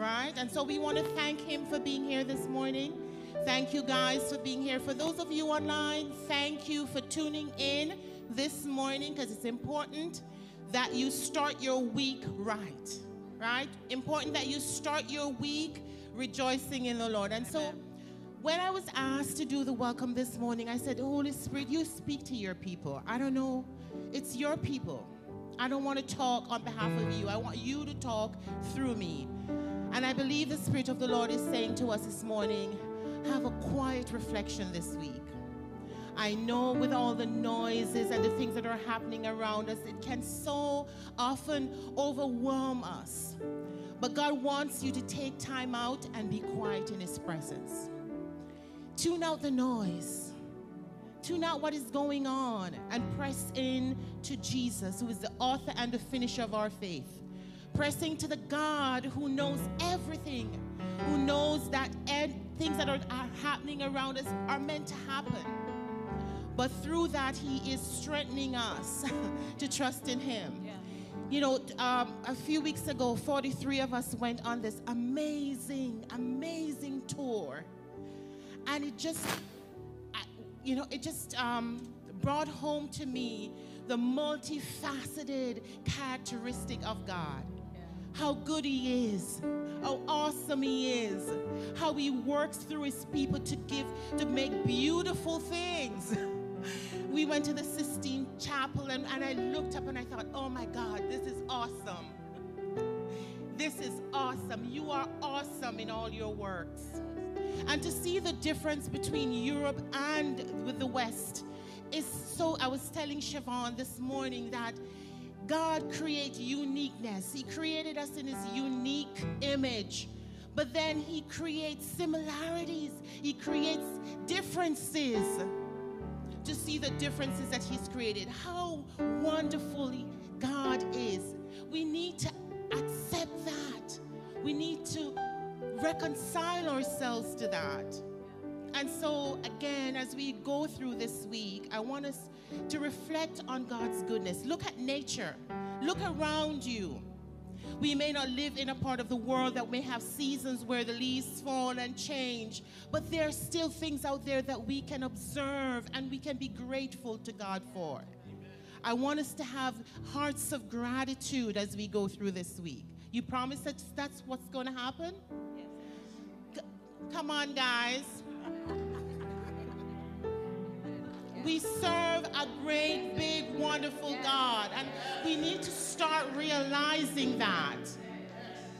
right? And so we want to thank him for being here this morning. Thank you guys for being here. For those of you online, thank you for tuning in this morning, because it's important that you start your week right, right? Important that you start your week rejoicing in the Lord. And so when I was asked to do the welcome this morning, I said, Holy Spirit, you speak to your people. I don't know. It's your people. I don't want to talk on behalf of you. I want you to talk through me. And I believe the Spirit of the Lord is saying to us this morning, have a quiet reflection this week. I know with all the noises and the things that are happening around us, it can so often overwhelm us. But God wants you to take time out and be quiet in his presence. Tune out the noise. Tune out what is going on and press in to Jesus, who is the author and the finisher of our faith. Pressing to the God who knows everything, who knows that things that are happening around us are meant to happen. But through that, he is strengthening us to trust in him. Yeah. You know, a few weeks ago, 43 of us went on this amazing, amazing tour. And it just, you know, it just brought home to me the multifaceted characteristic of God. Yeah. How good he is, how awesome he is, how he works through his people to make beautiful things. We went to the Sistine Chapel, and I looked up and I thought, oh my God, this is awesome. This is awesome. You are awesome in all your works. And to see the difference between Europe and with the West is so, I was telling Siobhan this morning that God creates uniqueness. He created us in his unique image. But then he creates similarities. He creates differences. To see the differences that he's created, how wonderfully God is. We need to accept that. We need to reconcile ourselves to that. And so again, as we go through this week, I want us to reflect on God's goodness. Look at nature. Look around you. We may not live in a part of the world that may have seasons where the leaves fall and change, but there are still things out there that we can observe and we can be grateful to God for. Amen. I want us to have hearts of gratitude as we go through this week. You promise that that's what's going to happen? Yes. Come on, guys. We serve a great, big, wonderful God, and we need to start realizing that.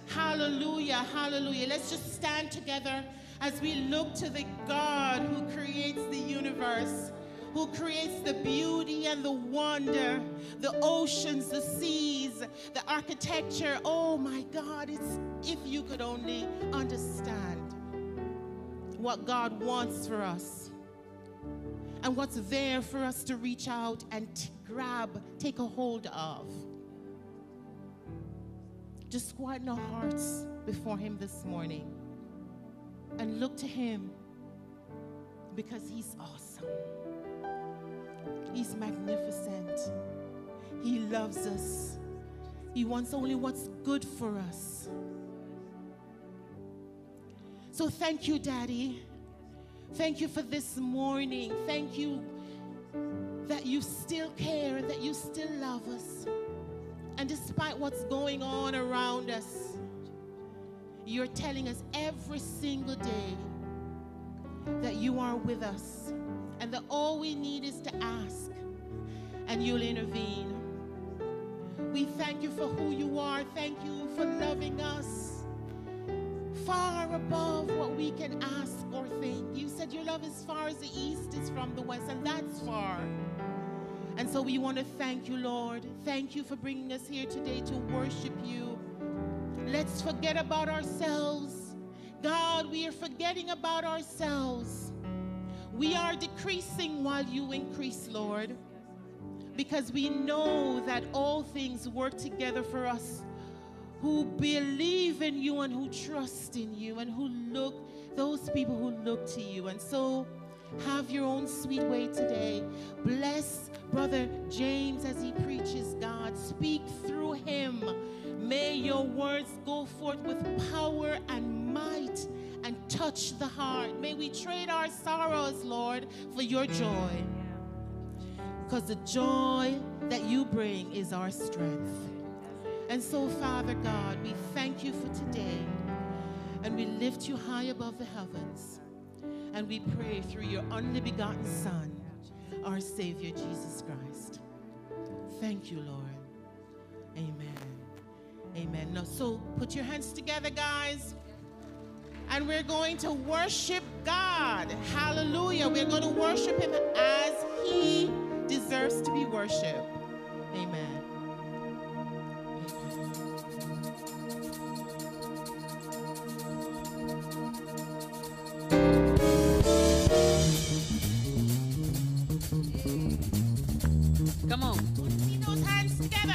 Hallelujah, hallelujah. Let's just stand together as we look to the God who creates the universe, who creates the beauty and the wonder, the oceans, the seas, the architecture. Oh my God, it's if you could only understand what God wants for us. And what's there for us to reach out and grab, take a hold of. Just quieten our hearts before him this morning and look to him, because he's awesome. He's magnificent. He loves us. He wants only what's good for us. So thank you, Daddy. Thank you for this morning. Thank you that you still care, that you still love us. And despite what's going on around us, you're telling us every single day that you are with us and that all we need is to ask and you'll intervene. We thank you for who you are. Thank you for loving us far above what we can ask or think. You said your love is far as the east is from the west, and that's far. And so we want to thank you, Lord. Thank you for bringing us here today to worship you. Let's forget about ourselves. God, we are forgetting about ourselves. We are decreasing while you increase, Lord, because we know that all things work together for us who believe in you and who trust in you and who look, those people who look to you. And so have your own sweet way today. Bless Brother James as he preaches, God. Speak through him. May your words go forth with power and might and touch the heart. May we trade our sorrows, Lord, for your joy. Because the joy that you bring is our strength. And so, Father God, we thank you for today. And we lift you high above the heavens. And we pray through your only begotten Son, our Savior, Jesus Christ. Thank you, Lord. Amen. Amen. Now, so put your hands together, guys. And we're going to worship God. Hallelujah. We're going to worship him as he deserves to be worshiped. Amen. Come on. See those hands together.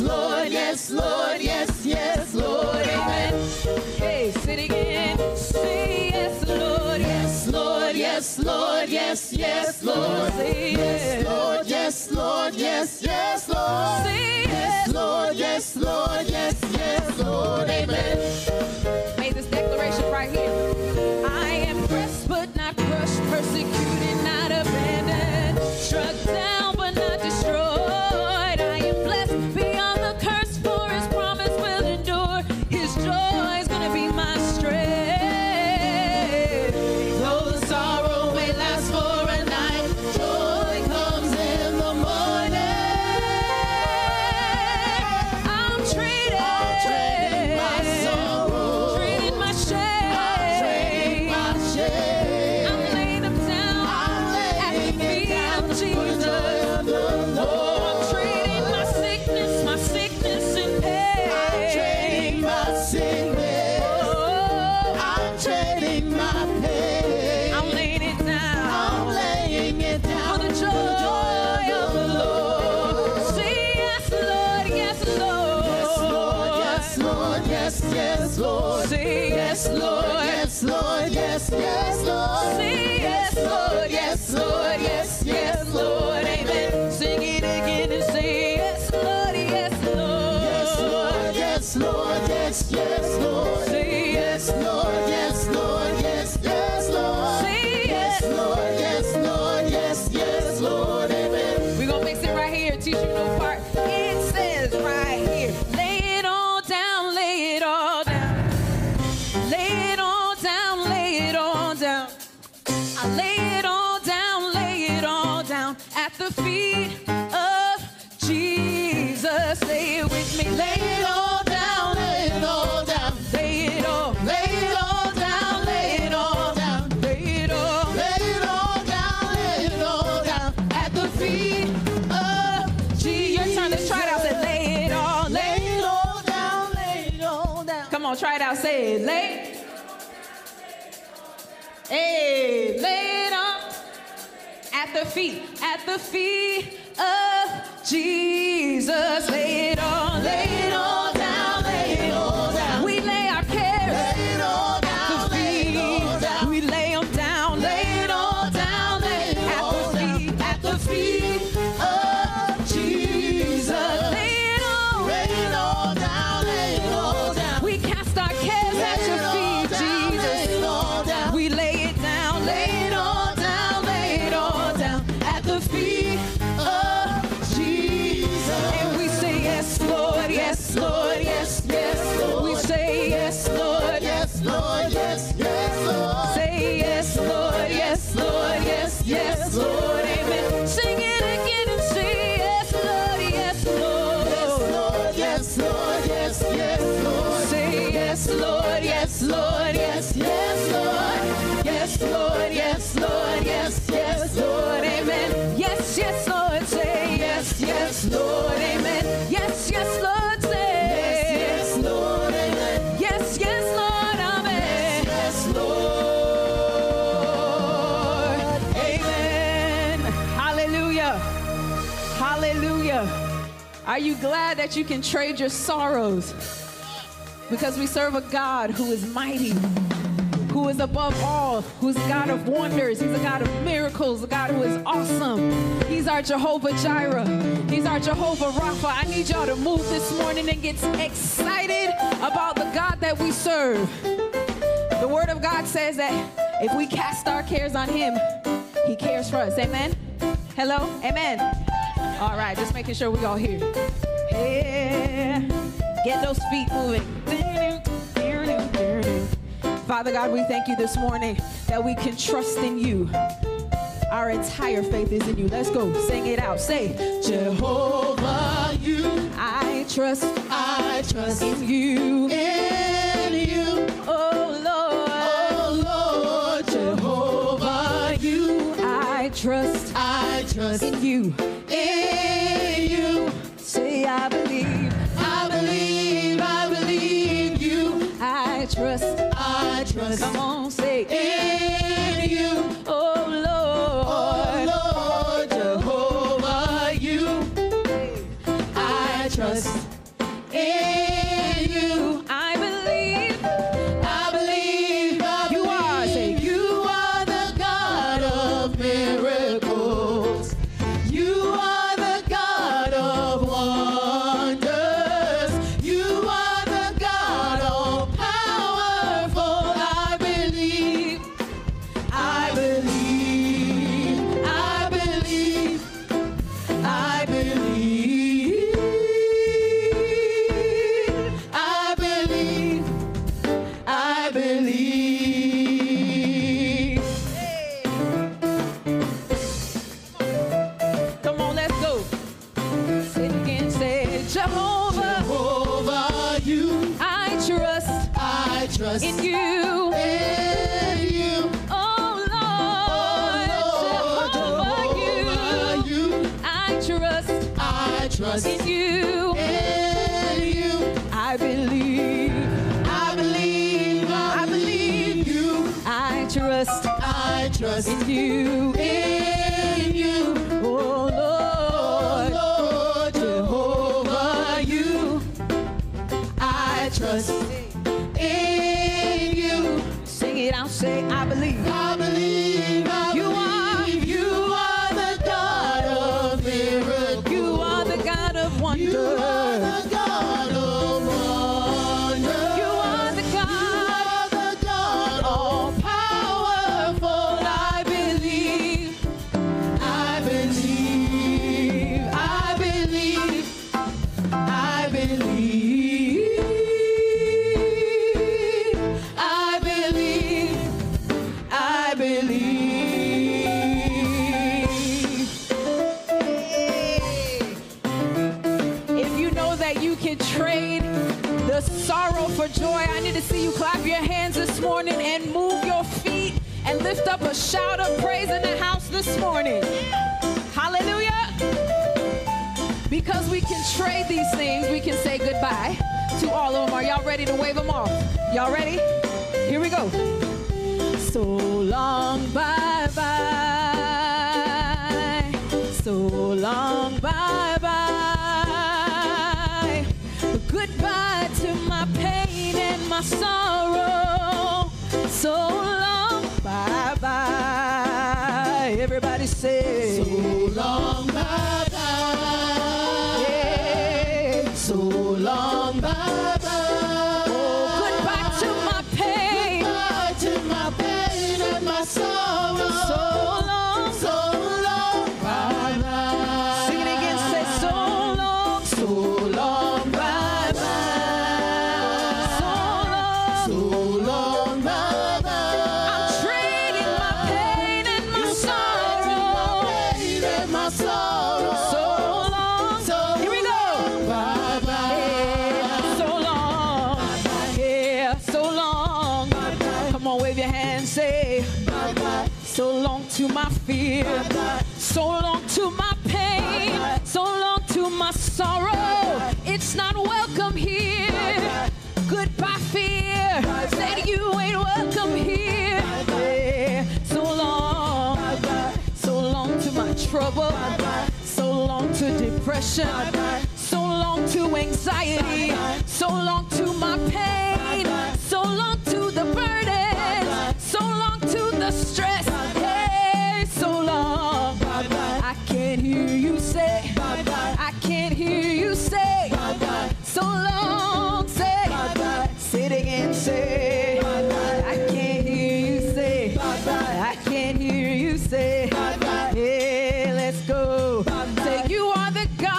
Lord, yes, Lord, yes, Lord, yes, yes, Lord, yes, Lord, yes, Lord, yes, yes, Lord, amen. Hey, say it again, say yes, Lord, yes, Lord, yes, Lord, yes, yes, Lord, yes, Lord, yes, Lord, yes, yes, Lord, yes, Lord, yes, Lord, yes, yes, Lord, amen. Made this declaration right here. I am pressed but not crushed, persecuted, not abandoned, struck down but not destroyed. I am blessed beyond the curse, for his promise will endure. His joy is gonna be my strength. Though the sorrow may last for a night, joy comes in the morning. I'm trading my sorrow, trading my shame, I'm trading my shame. Yes, Lord, yes, Lord, yes, yes, Lord. Sing, yes, Lord, yes, Lord, yes, yes, Lord, amen. Sing it again and say, yes, Lord, yes, Lord. Yes, Lord, yes, Lord, yes, yes, Lord. Say, yes, Lord, yes, Lord, yes, yes, Lord. Say, yes, Lord, yes, Lord, yes, yes, Lord, amen. We're gonna mix it right here, teach you no part. It says right here, lay it all down, lay it all down. At the feet of Jesus, say it with me, lay it all down, lay it all down, lay it all, lay it all down, lay it all down, lay it all, lay it all down, lay it all down, at the feet of Jesus. Your turn, let's try it out, say lay it all, lay it all down, lay it all down. Come on, try it out, say it, lay it all down, lay it all down. Hey, lay it all. At the feet of Jesus, lay it all, lay it all down, lay it all down. We lay our cares, lay it all down, lay it all down. We lay them down, lay it all down, lay it all down. At the feet of Jesus, lay it all down. Lord, yes, Lord, yes, yes, Lord. Yes, Lord, yes, Lord, yes, yes, Lord, amen. Yes, yes, Lord, say yes, yes, Lord, amen. Yes, yes, Lord, say yes, yes, Lord, amen. Yes, yes, Lord, amen. Yes, Lord, amen. Hallelujah. Hallelujah. Are you glad that you can trade your sorrows? Because we serve a God who is mighty, who is above all, who's a God of wonders. He's a God of miracles, a God who is awesome. He's our Jehovah Jireh. He's our Jehovah Rapha. I need y'all to move this morning and get excited about the God that we serve. The Word of God says that if we cast our cares on Him, He cares for us. Amen? Hello? Amen. All right, just making sure we all hear. Yeah. Get those feet moving. Father God, we thank you this morning that we can trust in you. Our entire faith is in you. Let's go. Sing it out. Say, Jehovah, you. I trust in you. In you. Oh, Lord. Jehovah, you. I trust in you. In you. Say, I believe. I believe you. I trust. Come on, say in you. Oh Lord, Jehovah, you. I trust in you. I believe you are. Say you are the God of miracles. You are the God of wonders. In you. Oh Lord, Jehovah, you. I trust in you. In you. I believe you. I trust in you. In you. Oh Lord, Jehovah, you. I trust. I'll say, I believe. I believe. I you believe. Are. You are the God of miracles. You are the God of wonders. You are the God of wonders. You are the God. You are the God all powerful. I believe. I believe. I believe. I believe. Sorrow for joy. I need to see you clap your hands this morning and move your feet and lift up a shout of praise in the house this morning. Hallelujah. Because we can trade these things, we can say goodbye to all of them. Are y'all ready to wave them off? Y'all ready? Here we go. So long, bye-bye. So long, bye-bye. Goodbye. My pain and my sorrow, so long, bye-bye. Everybody say, so long, bye-bye. Yeah. So long, bye-bye. Oh, goodbye to my pain. Goodbye to my pain and my sorrow. So long. Sorrow. So long to my fear, so long to my pain, so long to my sorrow. It's not welcome here. Goodbye fear, said you ain't welcome here. So long, so long to my trouble, so long to depression, so long to anxiety, so long to my pain, so long to the burden, so long to the stress. Hey, so long, I can't hear you say, I can't hear you say, so long, say, sit again, say, I can't hear you say, I can't hear you say, hey, let's go, say you are the God.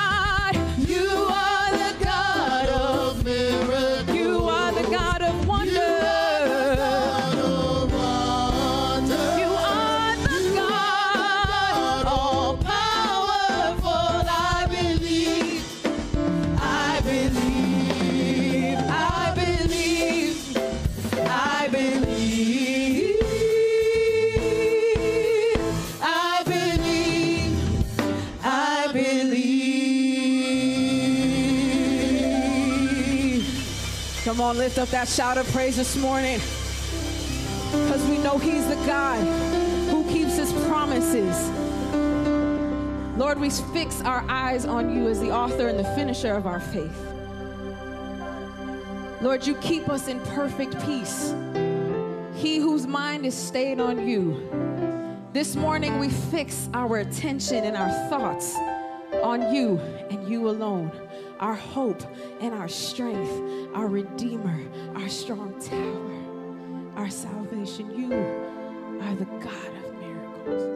Come on, lift up that shout of praise this morning, because we know he's the God who keeps his promises. Lord, we fix our eyes on you as the author and the finisher of our faith. Lord, you keep us in perfect peace. He whose mind is stayed on you. This morning, we fix our attention and our thoughts on you and you alone. Our hope and our strength, our Redeemer, our strong tower, our salvation. You are the God of miracles.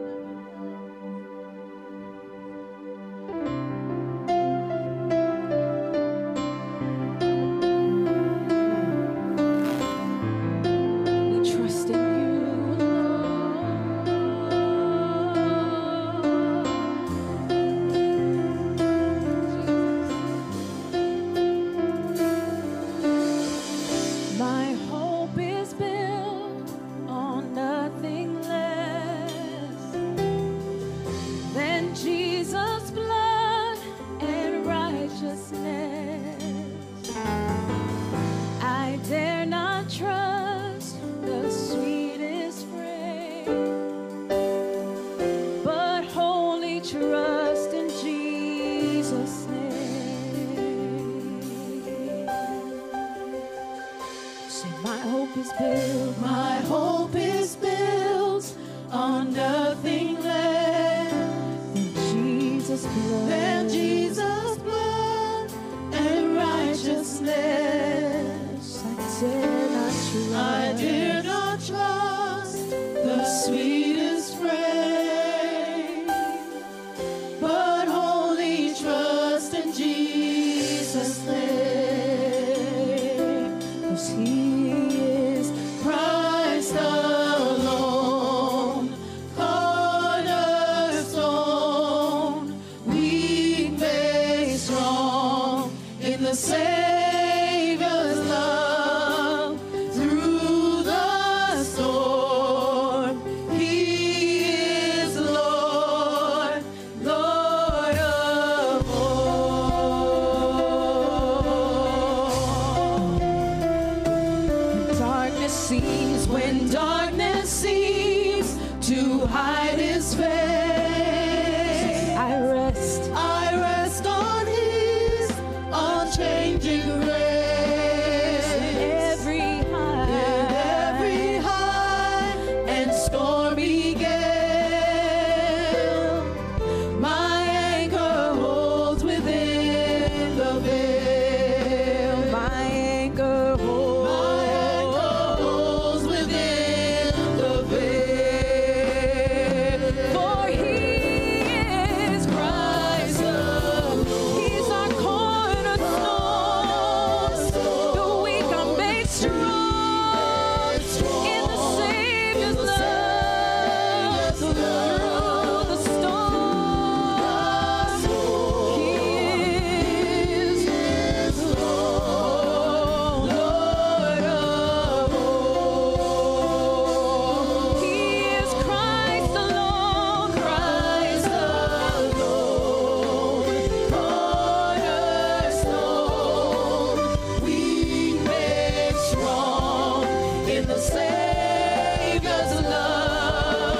in the Savior's love.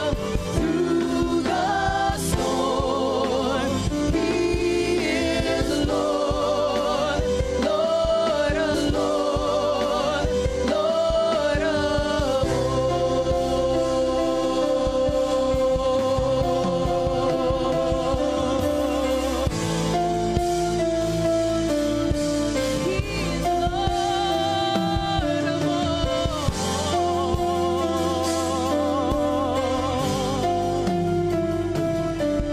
Through the storm, He is Lord, Lord of Lords, Lord of Lords. He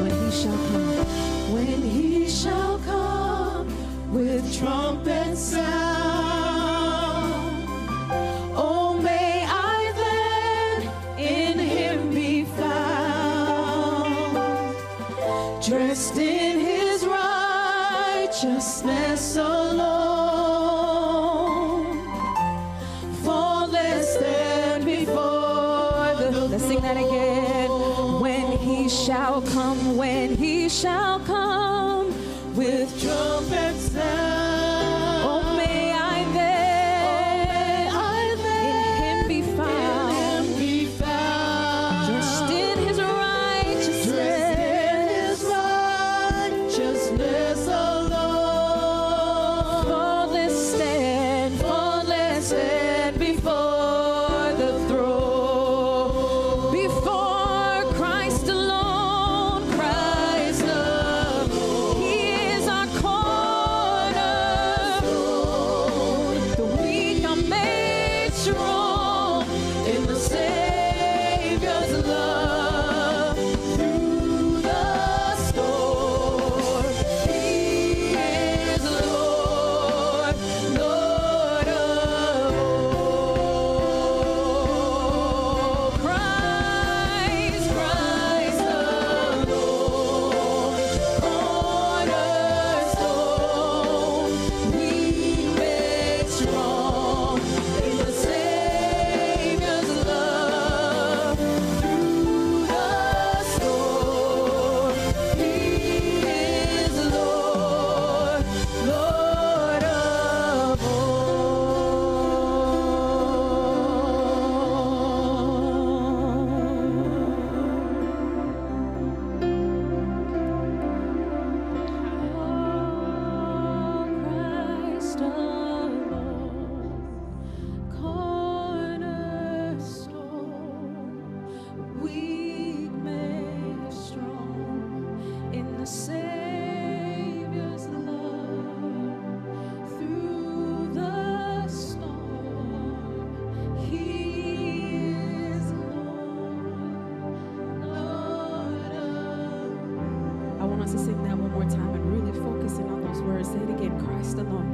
is Lord of When He shall come with trumpet sound, oh, may I then in Him be found, dressed in His righteousness alone, faultless stand before the Lord. Let's sing that again. When He shall come, when He shall come with trumpet sound, oh, may I then in Him be found, and be found dressed in His dressed in righteousness, His righteousness alone, faultless stand before the throne, before Christ alone. Christ alone, He is our cornerstone, the weak are made strong in the Savior's love. Through the storm, He is Lord, Lord of all. Christ, Christ alone, cornerstone, we made strong in the Savior's love. Through the storm, He is Lord, Lord of all. Christ alone, cornerstone, weak made strong in the Savior's love. Through the storm, He is Lord, Lord of all. I want us to sing that one more time and really focus in on those words. Say it again. Christ alone,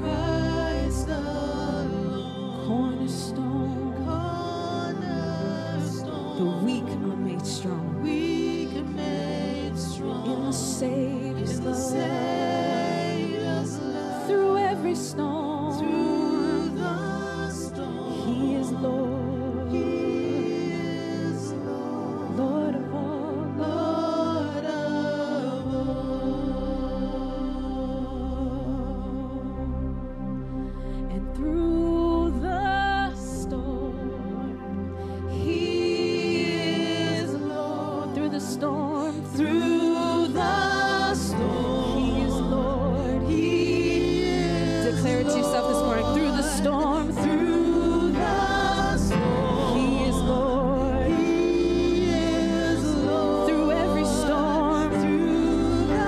Christ alone, cornerstone, cornerstone, the weak are made strong. weak made strong In the Savior's in the love, Savior's love. through every storm, Through the storm, He is Lord, He is Lord, Lord of all, Lord of all. And through the storm, He is Lord. Through the storm, through the storm, He is Lord. He is Declare it to yourself this morning. Through the storm, through the storm, He is Lord. He is Lord. Through every storm, through the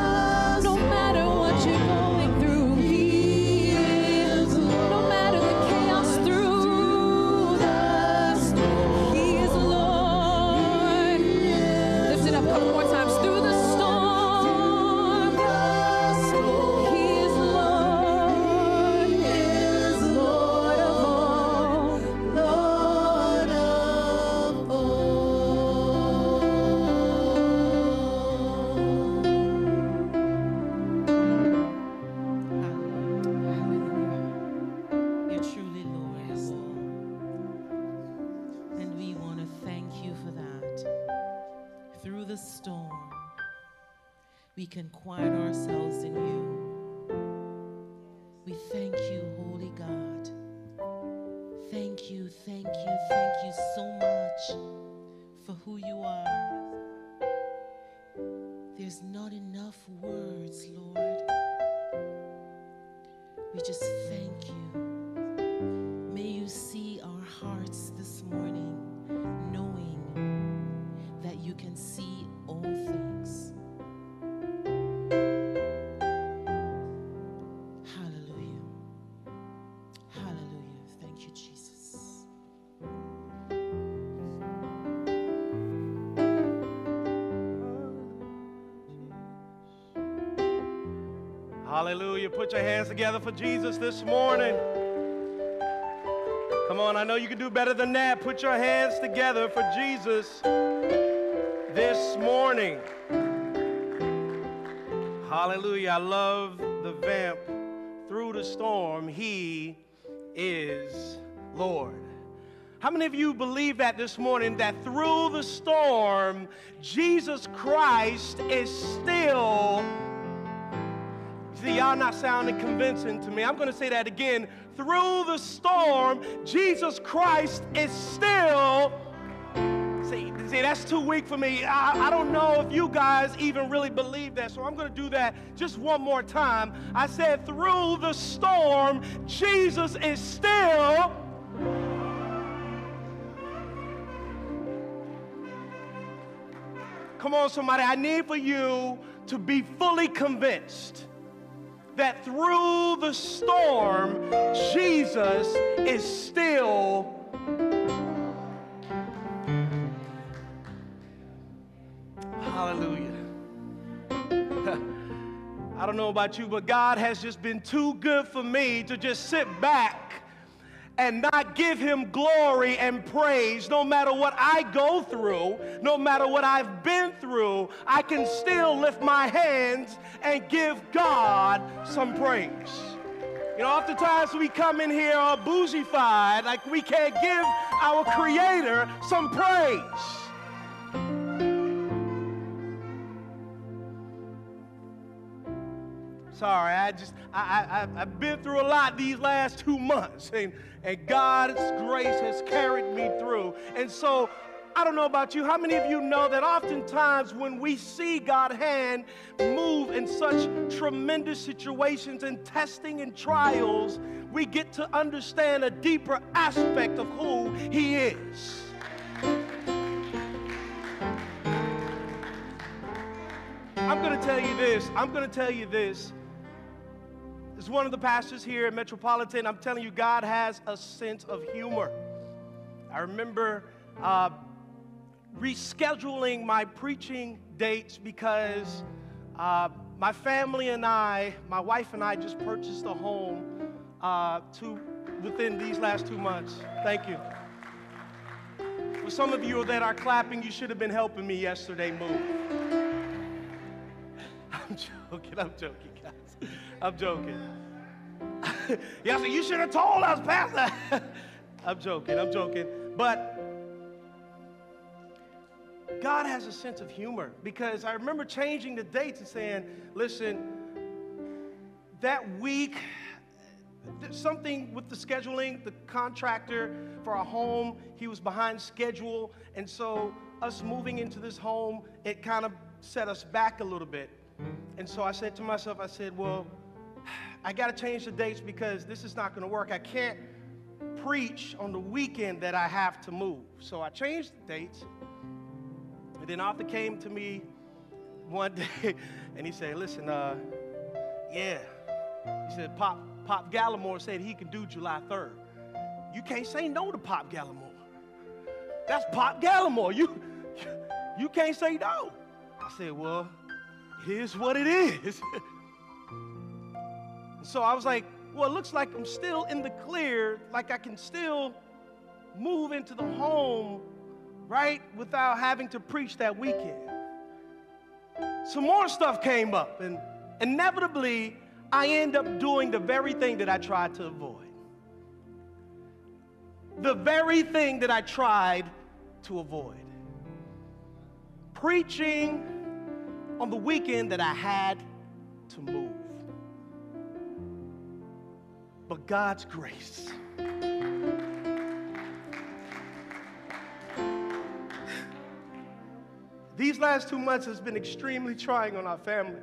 no matter what you're going through, He is Lord. No matter the chaos through the storm, He is Lord. Lift it up a couple more times. Through the storm, He is Lord. He is Lord of all, Lord of all. You're truly Lord of all. And we want to thank You for that. Through the storm, we can quiet ourselves in You. We thank You, Holy God. Thank Thank you so much for who you are. There's not enough words, Lord. We just thank you. May you see our hearts this morning, knowing that you can see all things. Hallelujah. Put your hands together for Jesus this morning. Come on, I know you can do better than that. Put your hands together for Jesus this morning. Hallelujah. I love the vamp. Through the storm, he is Lord. How many of you believe that this morning, that through the storm, Jesus Christ is still Lord? See, y'all not sounding convincing to me. I'm going to say that again. Through the storm, Jesus Christ is still. See, that's too weak for me. I don't know if you guys even really believe that, so I'm going to do that just one more time. I said, through the storm, Jesus is still. Come on, somebody. I need for you to be fully convinced that through the storm, Jesus is still. Hallelujah. I don't know about you, but God has just been too good for me to just sit back and not give him glory and praise. No matter what I go through, no matter what I've been through, I can still lift my hands and give God some praise. You know, oftentimes we come in here all bougie-fied, like we can't give our Creator some praise. Sorry, I've been through a lot these last 2 months, and God's grace has carried me through. And so, I don't know about you, how many of you know that oftentimes when we see God's hand move in such tremendous situations and testing and trials, we get to understand a deeper aspect of who he is. I'm going to tell you this. As one of the pastors here at Metropolitan, I'm telling you, God has a sense of humor. I remember rescheduling my preaching dates because my family and I, my wife and I, just purchased a home within these last 2 months. Thank you. For some of you that are clapping, you should have been helping me yesterday move. I'm joking, guys. I'm joking. Y'all say, you should have told us, Pastor. I'm joking. But God has a sense of humor, because I remember changing the dates and saying, listen, that week, something with the scheduling, the contractor for our home, he was behind schedule. And so us moving into this home, it kind of set us back a little bit. And so I said to myself, well, I got to change the dates because this is not going to work. I can't preach on the weekend that I have to move. So I changed the dates. And then Arthur came to me one day and he said, listen, yeah. He said, Pop Gallimore said he could do July 3rd. You can't say no to Pop Gallimore. That's Pop Gallimore. You can't say no. I said, well, it is what it is. So I was like, well, it looks like I'm still in the clear, like I can still move into the home, right, without having to preach that weekend. Some more stuff came up, and inevitably, I end up doing the very thing that I tried to avoid. The very thing that I tried to avoid. Preaching on the weekend that I had to move. But God's grace These last 2 months has been extremely trying on our family.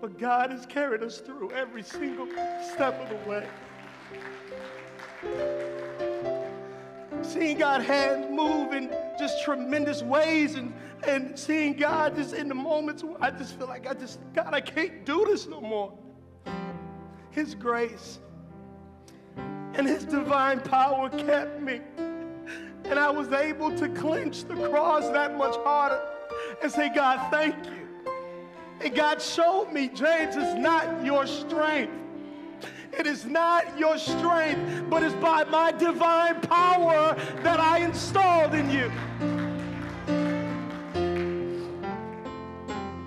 But God has carried us through every single step of the way. Seeing God's hands move in just tremendous ways and seeing God just in the moments where I just feel like God, I can't do this no more. His grace and His divine power kept me. And I was able to clinch the cross that much harder and say, God, thank you. And God showed me, James, it's not your strength. It is not your strength, but it's by my divine power that I installed in you.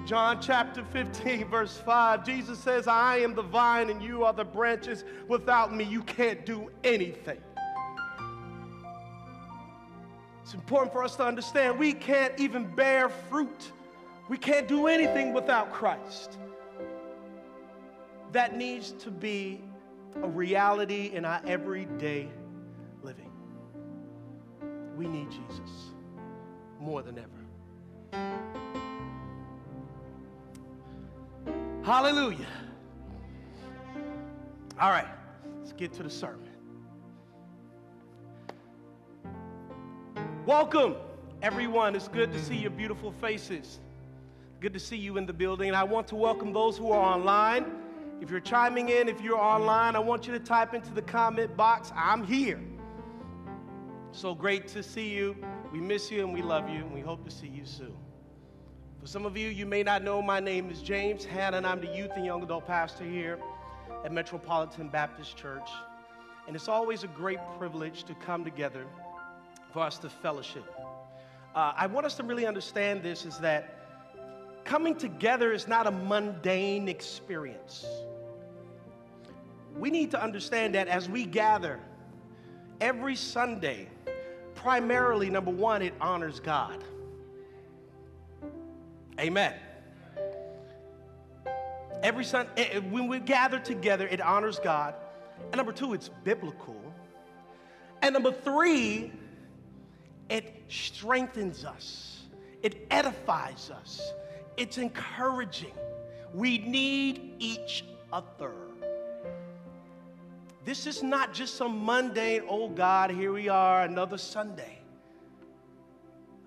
John chapter 15, verse 5, Jesus says, I am the vine and you are the branches. Without me, you can't do anything. It's important for us to understand we can't even bear fruit. We can't do anything without Christ. That needs to be a reality in our everyday living. We need Jesus more than ever. Hallelujah. All right, let's get to the sermon. Welcome, everyone. It's good to see your beautiful faces. Good to see you in the building. And I want to welcome those who are online. If you're chiming in, if you're online, I want you to type into the comment box, I'm here. So great to see you. We miss you and we love you, and we hope to see you soon. For some of you, you may not know, my name is James Hanna, and I'm the youth and young adult pastor here at Metropolitan Baptist Church. And it's always a great privilege to come together for us to fellowship. I want us to really understand this, is that coming together is not a mundane experience. We need to understand that as we gather every Sunday, primarily, number one, it honors God. Amen. Every Sunday, when we gather together, it honors God. And number two, it's biblical. And number three, it strengthens us. It edifies us. It's encouraging. We need each other. This is not just some mundane, oh God, here we are, another Sunday.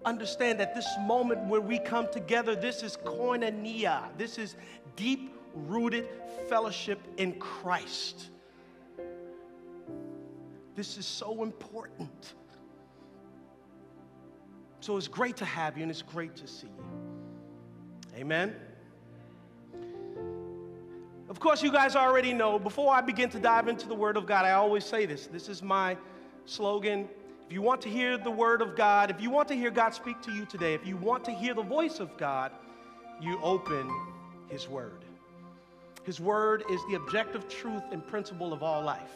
Understand that this moment where we come together, this is koinonia. This is deep-rooted fellowship in Christ. This is so important. So it's great to have you, and it's great to see you. Amen. Of course, you guys already know, before I begin to dive into the Word of God, I always say this. This is my slogan. If you want to hear the Word of God, if you want to hear God speak to you today, if you want to hear the voice of God, you open His Word. His Word is the objective truth and principle of all life.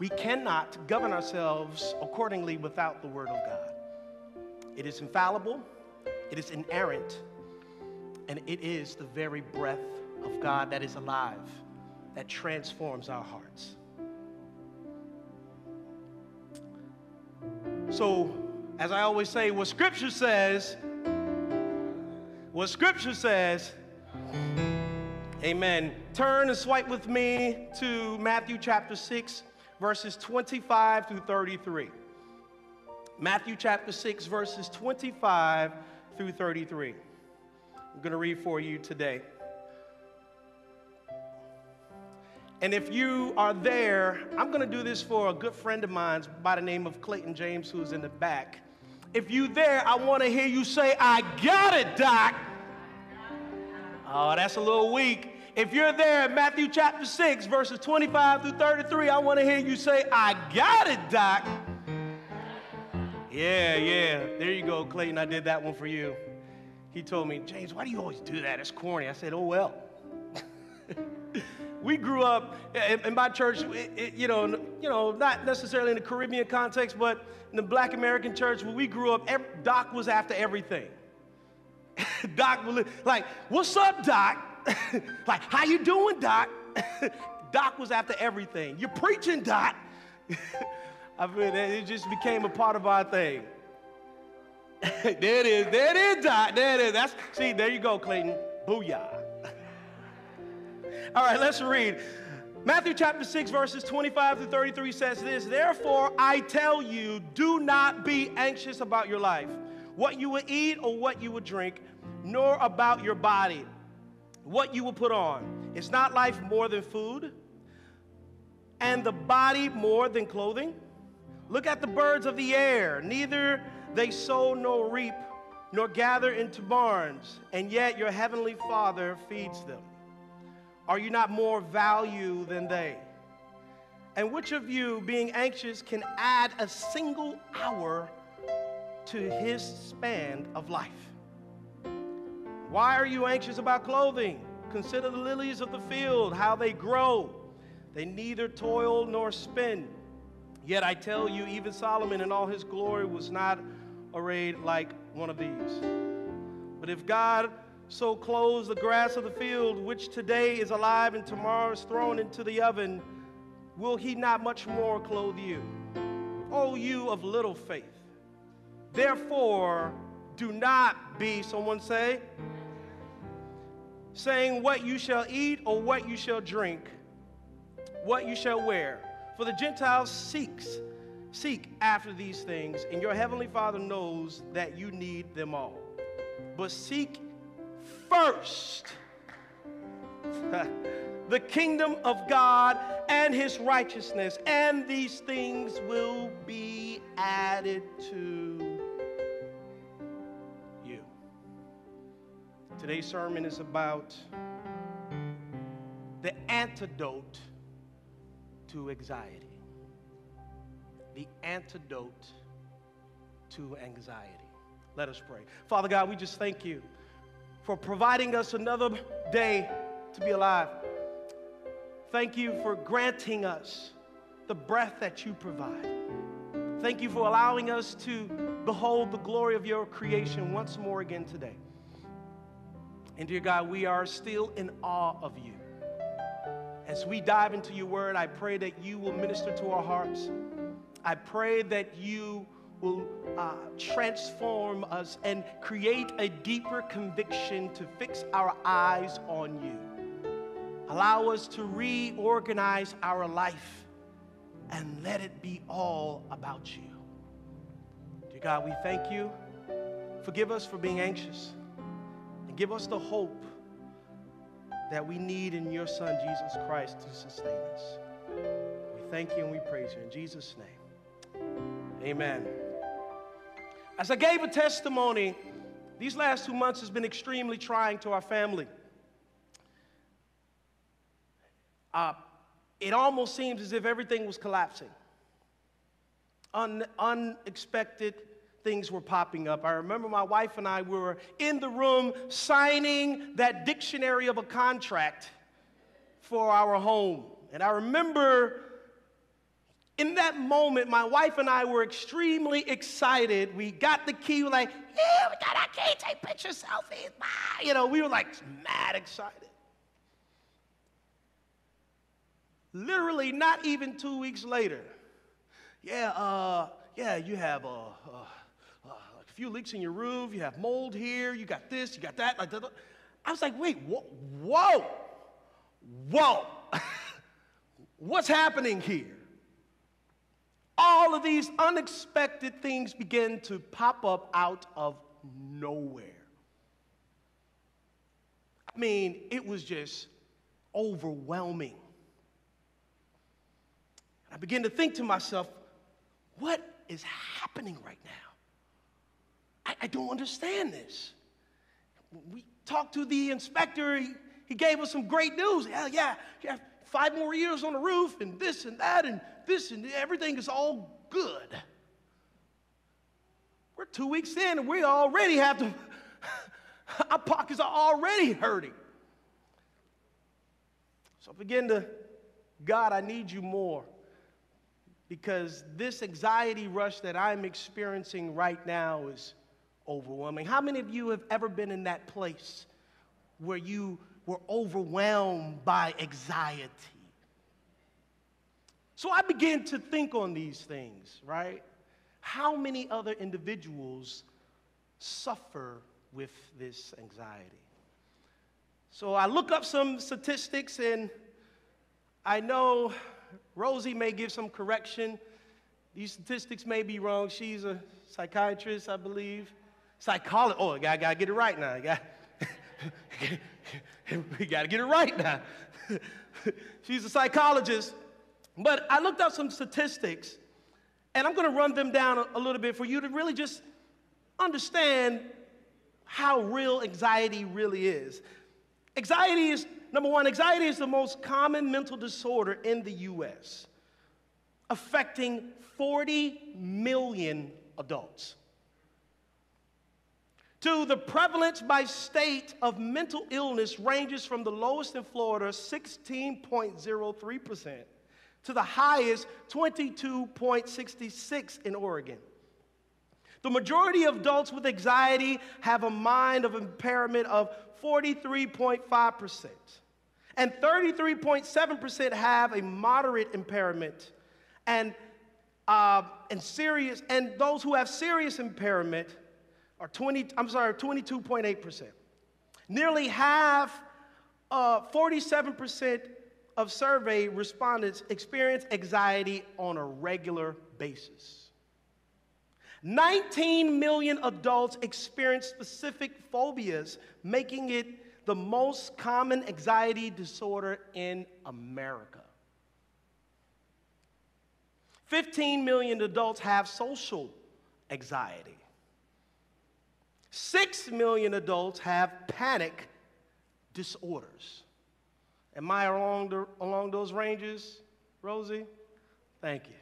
We cannot govern ourselves accordingly without the Word of God. It is infallible. It is inerrant. And it is the very breath of God that is alive, that transforms our hearts. So, as I always say, what Scripture says, amen. Turn and swipe with me to Matthew chapter 6, verses 25 through 33. Matthew chapter 6, verses 25 through 33. I'm going to read for you today. And if you are there, I'm going to do this for a good friend of mine by the name of Clayton James, who's in the back. If you're there, I want to hear you say, I got it, Doc. Oh, that's a little weak. If you're there, Matthew chapter 6, verses 25 through 33, I want to hear you say, I got it, Doc. Yeah. There you go, Clayton. I did that one for you. He told me, James, why do you always do that? It's corny. I said, oh, well. We grew up in my church, you know, not necessarily in the Caribbean context, but in the Black American church, where we grew up, Doc was after everything. Doc was like, what's up, Doc? Like, how you doing, Doc? Doc was after everything. You're preaching, Doc. I mean, it just became a part of our thing. There it is, Doc. There it is. See, there you go, Clayton. Booyah. All right, let's read. Matthew chapter 6, verses 25-33 says this, "Therefore I tell you, do not be anxious about your life, what you will eat or what you will drink, nor about your body, what you will put on. Is not life more than food, and the body more than clothing? Look at the birds of the air, neither they sow nor reap, nor gather into barns, and yet your heavenly Father feeds them. Are you not more value than they? And which of you, being anxious, can add a single hour to his span of life? Why are you anxious about clothing? Consider the lilies of the field, how they grow. They neither toil nor spin. Yet I tell you, even Solomon in all his glory was not arrayed like one of these. But if God so clothes the grass of the field, which today is alive and tomorrow is thrown into the oven, will he not much more clothe you, O you of little faith? Therefore, do not be," someone say, "saying what you shall eat or what you shall drink, what you shall wear. For the Gentiles seek after these things, and your heavenly Father knows that you need them all. But seek first the kingdom of God and his righteousness, and these things will be added to you." Today's sermon is about the antidote to anxiety. The antidote to anxiety. Let us pray. Father God, we just thank you for providing us another day to be alive. Thank you for granting us the breath that you provide. Thank you for allowing us to behold the glory of your creation once more again today. And dear God, we are still in awe of you. As we dive into your word, I pray that you will minister to our hearts. I pray that you will transform us and create a deeper conviction to fix our eyes on you. Allow us to reorganize our life and let it be all about you. Dear God, we thank you. Forgive us for being anxious, and give us the hope that we need in your Son, Jesus Christ, to sustain us. We thank you and we praise you in Jesus' name. Amen. As I gave a testimony, these last 2 months has been extremely trying to our family. It almost seems as if everything was collapsing. Unexpected things were popping up. I remember my wife and I were in the room signing that dictionary of a contract for our home. And I remember in that moment, my wife and I were extremely excited. We got the key, we were like, "Yeah, we got our key, take pictures, selfies, bye." You know, we were like mad excited. Literally, not even 2 weeks later, you have a few leaks in your roof, you have mold here, you got this, you got that. Like that. I was like, wait, whoa, what's happening here? All of these unexpected things begin to pop up out of nowhere. I mean, it was just overwhelming. I began to think to myself, what is happening right now? I don't understand this. We talked to the inspector. He gave us some great news. Yeah, 5 more years on the roof and this and that and this and everything is all good. We're 2 weeks in and we already have to, our pockets are already hurting. So I begin to, God, I need you more, because this anxiety rush that I'm experiencing right now is overwhelming. How many of you have ever been in that place where you were overwhelmed by anxiety? So I began to think on these things, right? How many other individuals suffer with this anxiety. So I look up some statistics, and I know Rosie may give some correction. These statistics may be wrong. She's a psychiatrist, I believe. Psychologist. Oh, I gotta get it right now. We gotta get it right now. She's a psychologist. But I looked up some statistics, and I'm gonna run them down a little bit for you to really just understand how real anxiety really is. Anxiety is, number one, anxiety is the most common mental disorder in the U.S., affecting 40 million adults. Two, the prevalence by state of mental illness ranges from the lowest in Florida, 16.03%, to the highest, 22.66% in Oregon. The majority of adults with anxiety have a mind of impairment of 43.5%, and 33.7% have a moderate impairment, and those who have serious impairment are 22.8%. Nearly half, 47% of survey respondents experience anxiety on a regular basis. 19 million adults experience specific phobias, making it the most common anxiety disorder in America. 15 million adults have social anxiety. 6 million adults have panic disorders. Am I along those ranges, Rosie? Thank you.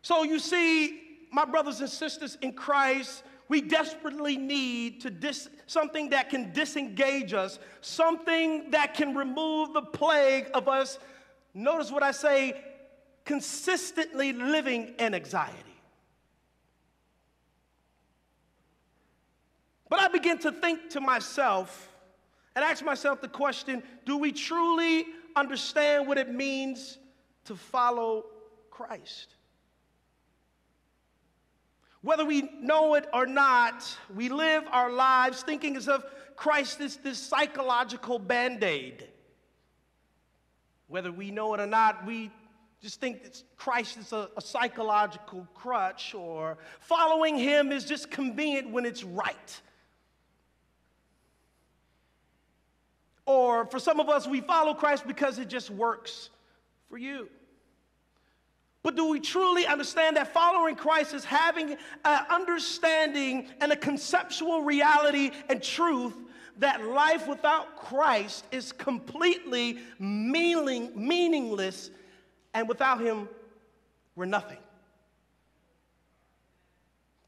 So you see, my brothers and sisters in Christ, we desperately need to something that can disengage us, something that can remove the plague of us. Notice what I say, consistently living in anxiety. But I begin to think to myself and ask myself the question, do we truly understand what it means to follow Christ? Whether we know it or not, we live our lives thinking as if Christ is this psychological band-aid. Whether we know it or not, we just think that Christ is a psychological crutch, or following him is just convenient when it's right. Or for some of us, we follow Christ because it just works for you. But do we truly understand that following Christ is having an understanding and a conceptual reality and truth that life without Christ is completely meaningless, and without him, we're nothing?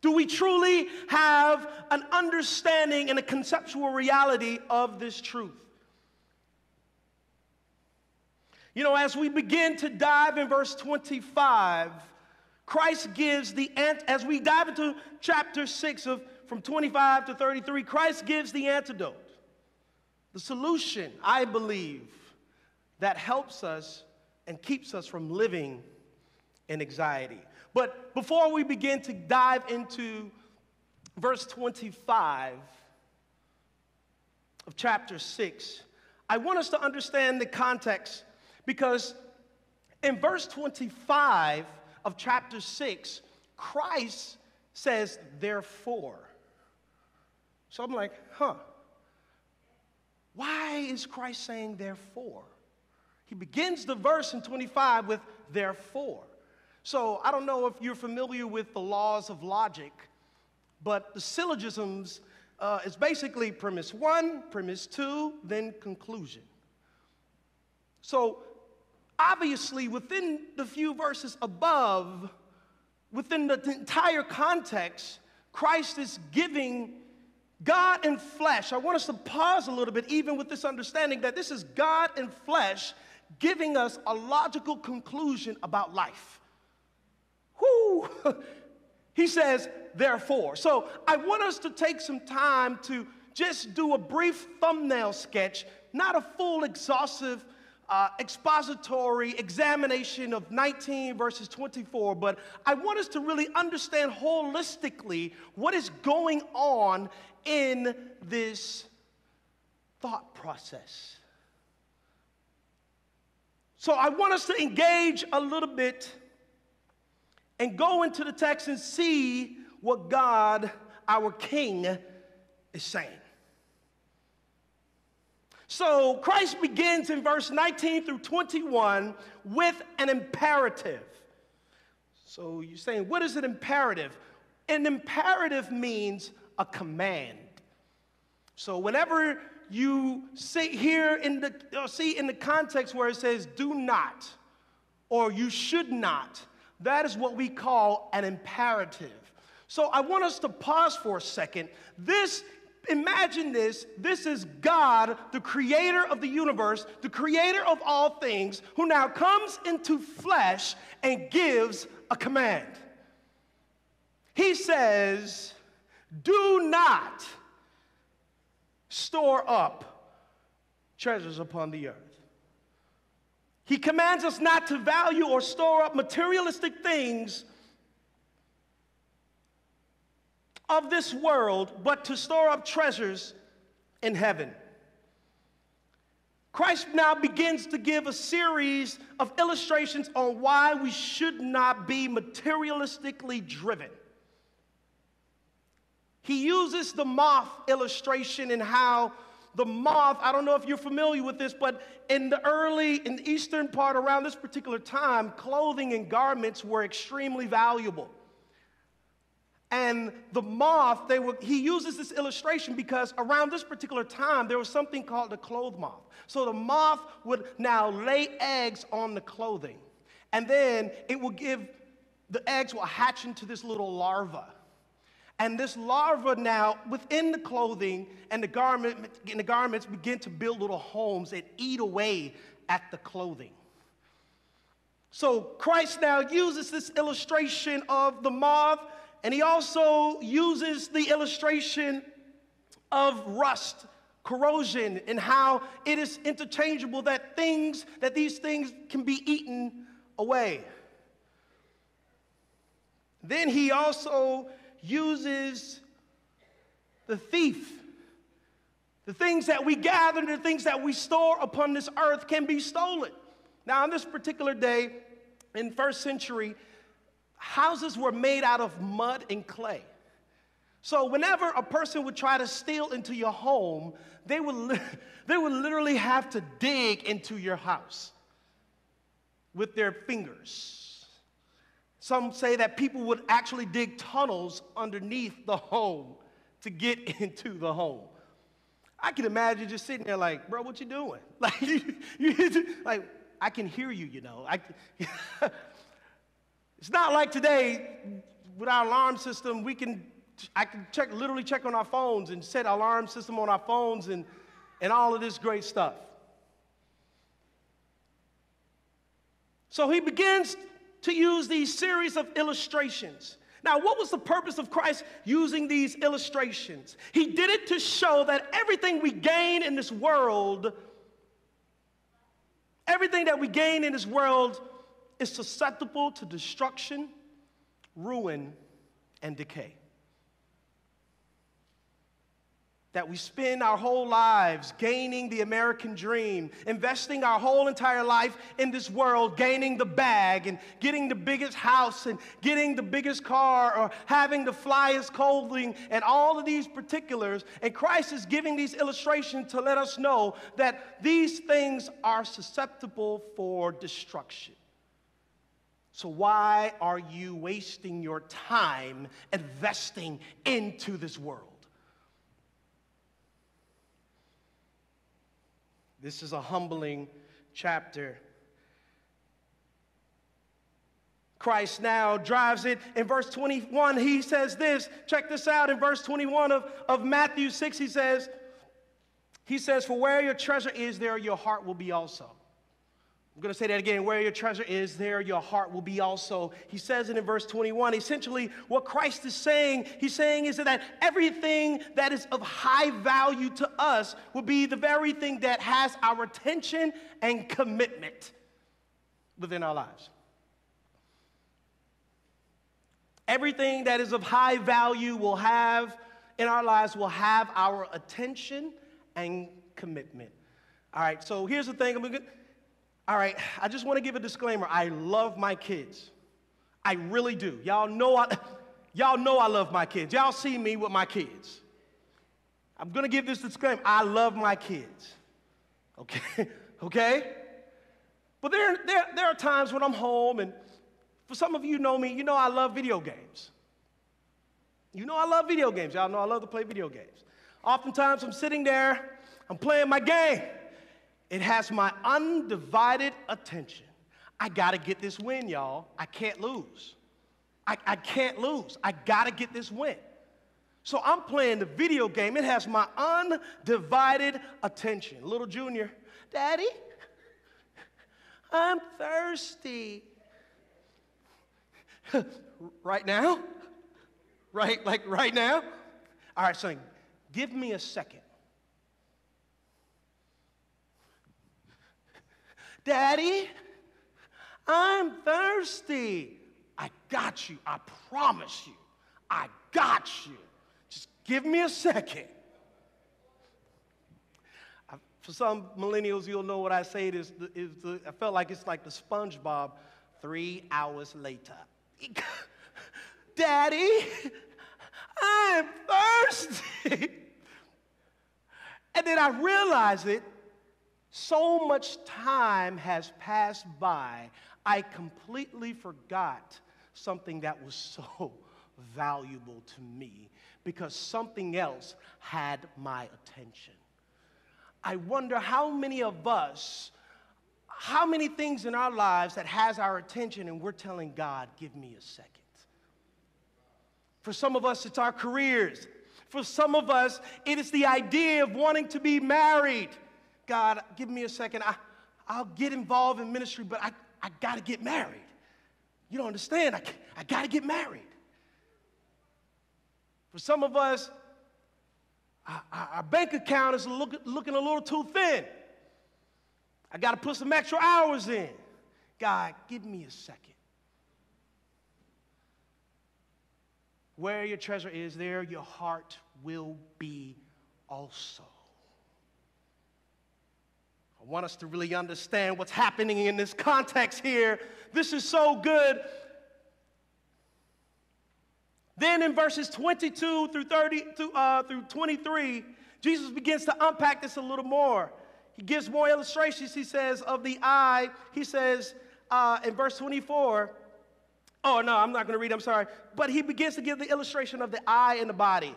Do we truly have an understanding and a conceptual reality of this truth? You know, as we begin to dive in verse 25, Christ gives the antidote. As we dive into chapter 6 from 25 to 33, Christ gives the antidote, the solution, I believe, that helps us and keeps us from living in anxiety. But before we begin to dive into verse 25 of chapter 6, I want us to understand the context. Because in verse 25 of chapter 6, Christ says, therefore. So I'm like, why is Christ saying therefore? He begins the verse in 25 with therefore. So I don't know if you're familiar with the laws of logic, but the syllogisms is basically premise one, premise two, then conclusion. So obviously, within the few verses above, within the entire context, Christ is giving God in flesh. I want us to pause a little bit, even with this understanding that this is God in flesh giving us a logical conclusion about life. Whoo! He says, therefore. So I want us to take some time to just do a brief thumbnail sketch, not a full exhaustive expository examination of 19 verses 24, but I want us to really understand holistically what is going on in this thought process. So I want us to engage a little bit and go into the text and see what God, our King, is saying. So Christ begins in verse 19 through 21 with an imperative. So you're saying, what is an imperative? An imperative means a command. So whenever you see here in the, or see in the context where it says do not or you should not, that is what we call an imperative. So I want us to pause for a second. This, imagine this, this is God, the creator of the universe, the creator of all things, who now comes into flesh and gives a command. He says, do not store up treasures upon the earth. He commands us not to value or store up materialistic things of this world, but to store up treasures in heaven. Christ now begins to give a series of illustrations on why we should not be materialistically driven. He uses the moth illustration and how the moth, I don't know if you're familiar with this, but in the eastern part around this particular time, clothing and garments were extremely valuable. And the moth, he uses this illustration because around this particular time, there was something called the clothe moth. So the moth would now lay eggs on the clothing. And then the eggs will hatch into this little larva. And this larva now, within the clothing and the garments begin to build little homes and eat away at the clothing. So Christ now uses this illustration of the moth, and he also uses the illustration of rust, corrosion, and how it is interchangeable that these things can be eaten away. Then he also uses the thief. The things that we gather, the things that we store upon this earth can be stolen. Now, on this particular day, in first century, houses were made out of mud and clay. So whenever a person would try to steal into your home, they would literally have to dig into your house with their fingers. Some say that people would actually dig tunnels underneath the home to get into the home. I can imagine just sitting there like, bro, what you doing? Like, like I can hear you, you know. It's not like today with our alarm system, I can literally check on our phones and set alarm system on our phones and all of this great stuff. So he begins to use these series of illustrations. Now, what was the purpose of Christ using these illustrations? He did it to show that everything we gain in this world, is susceptible to destruction, ruin, and decay. That we spend our whole lives gaining the American dream, investing our whole entire life in this world, gaining the bag and getting the biggest house and getting the biggest car or having the flyest clothing and all of these particulars. And Christ is giving these illustrations to let us know that these things are susceptible for destruction. So why are you wasting your time investing into this world? This is a humbling chapter. Christ now drives it. In verse 21, he says this. Check this out. In verse 21 of Matthew 6, he says, for where your treasure is, there your heart will be also. I'm going to say that again. Where your treasure is, there your heart will be also. He says it in verse 21. Essentially, what Christ is saying, he's saying is that everything that is of high value to us will be the very thing that has our attention and commitment within our lives. Everything that is of high value will have, in our lives, will have our attention and commitment. All right, so here's the thing. All right, I just want to give a disclaimer. I love my kids. I really do. Y'all know I love my kids. Y'all see me with my kids. I'm going to give this disclaimer. I love my kids. Okay? Okay? But there are times when I'm home, and for some of you know me, you know I love video games. You know I love video games. Y'all know I love to play video games. Oftentimes I'm sitting there, I'm playing my game. It has my undivided attention. I gotta get this win, y'all. I can't lose. I can't lose. I gotta get this win. So I'm playing the video game. It has my undivided attention. Little Junior, Daddy, I'm thirsty. Right now? Right? Like right now? All right, son, give me a second. Daddy, I'm thirsty. I got you. I promise you. I got you. Just give me a second. For some millennials, you'll know what I say. I felt like it's like the SpongeBob 3 hours later. Daddy, I'm thirsty. And then I realized it. So much time has passed by, I completely forgot something that was so valuable to me because something else had my attention. I wonder how many of us, how many things in our lives that has our attention and we're telling God, give me a second. For some of us, it's our careers. For some of us, it is the idea of wanting to be married. God, give me a second. I'll get involved in ministry, but I got to get married. You don't understand. I got to get married. For some of us, our bank account is looking a little too thin. I got to put some extra hours in. God, give me a second. Where your treasure is, there your heart will be also. I want us to really understand what's happening in this context here. This is so good. Then in verses 22 through 23, Jesus begins to unpack this a little more. He gives more illustrations, he says, of the eye. He says in verse 24, oh, no, I'm not going to read, I'm sorry. But he begins to give the illustration of the eye and the body,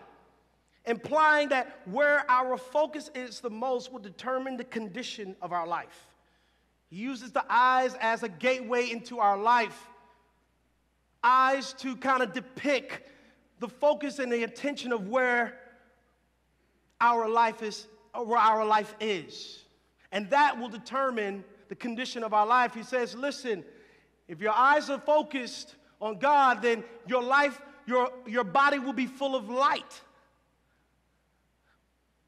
implying that where our focus is the most will determine the condition of our life. He uses the eyes as a gateway into our life. Eyes to kind of depict the focus and the attention of where our life is, And that will determine the condition of our life. He says, listen, if your eyes are focused on God, then your life, your body will be full of light.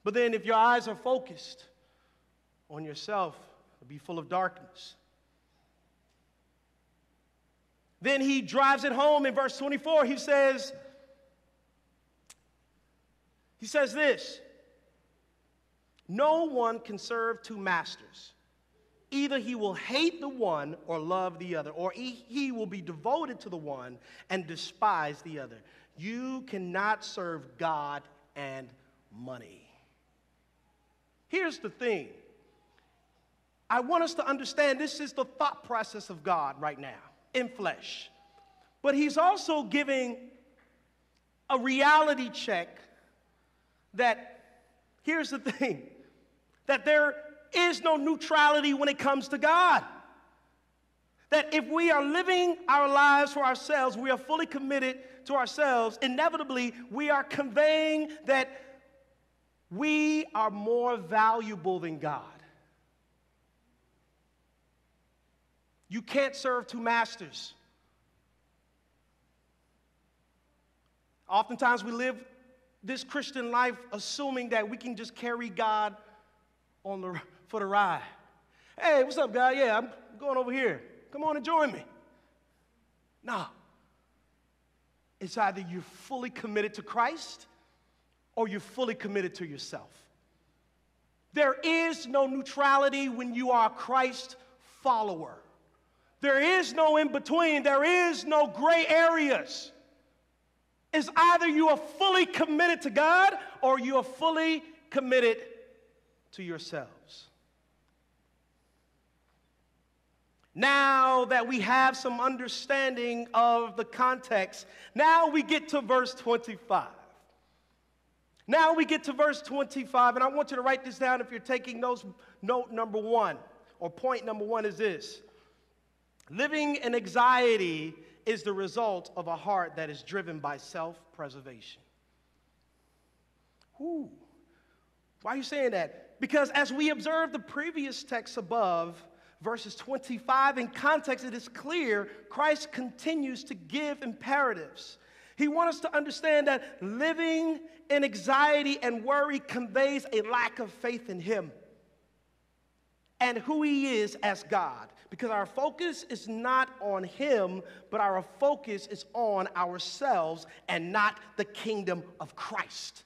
But then if your eyes are focused on yourself, it'll be full of darkness. Then he drives it home in verse 24. He says this, no one can serve two masters. Either he will hate the one or love the other, or he will be devoted to the one and despise the other. You cannot serve God and money. Here's the thing. I want us to understand this is the thought process of God right now, in flesh. But he's also giving a reality check that, here's the thing, that there is no neutrality when it comes to God. That if we are living our lives for ourselves, we are fully committed to ourselves, inevitably we are conveying that we are more valuable than God. You can't serve two masters. Oftentimes we live this Christian life assuming that we can just carry God for the ride. Hey, what's up, God? Yeah, I'm going over here. Come on and join me. No. It's either you're fully committed to Christ or you're fully committed to yourself. There is no neutrality when you are a Christ follower. There is no in-between. There is no gray areas. It's either you are fully committed to God or you are fully committed to yourselves. Now that we have some understanding of the context, now we get to verse 25. Now we get to verse 25, and I want you to write this down if you're taking notes. Note number one, or point number one is this. Living in anxiety is the result of a heart that is driven by self-preservation. Why are you saying that? Because as we observe the previous text above, verses 25, in context, it is clear Christ continues to give imperatives. He wants us to understand that living in anxiety and worry conveys a lack of faith in Him and who He is as God. Because our focus is not on Him, but our focus is on ourselves and not the kingdom of Christ.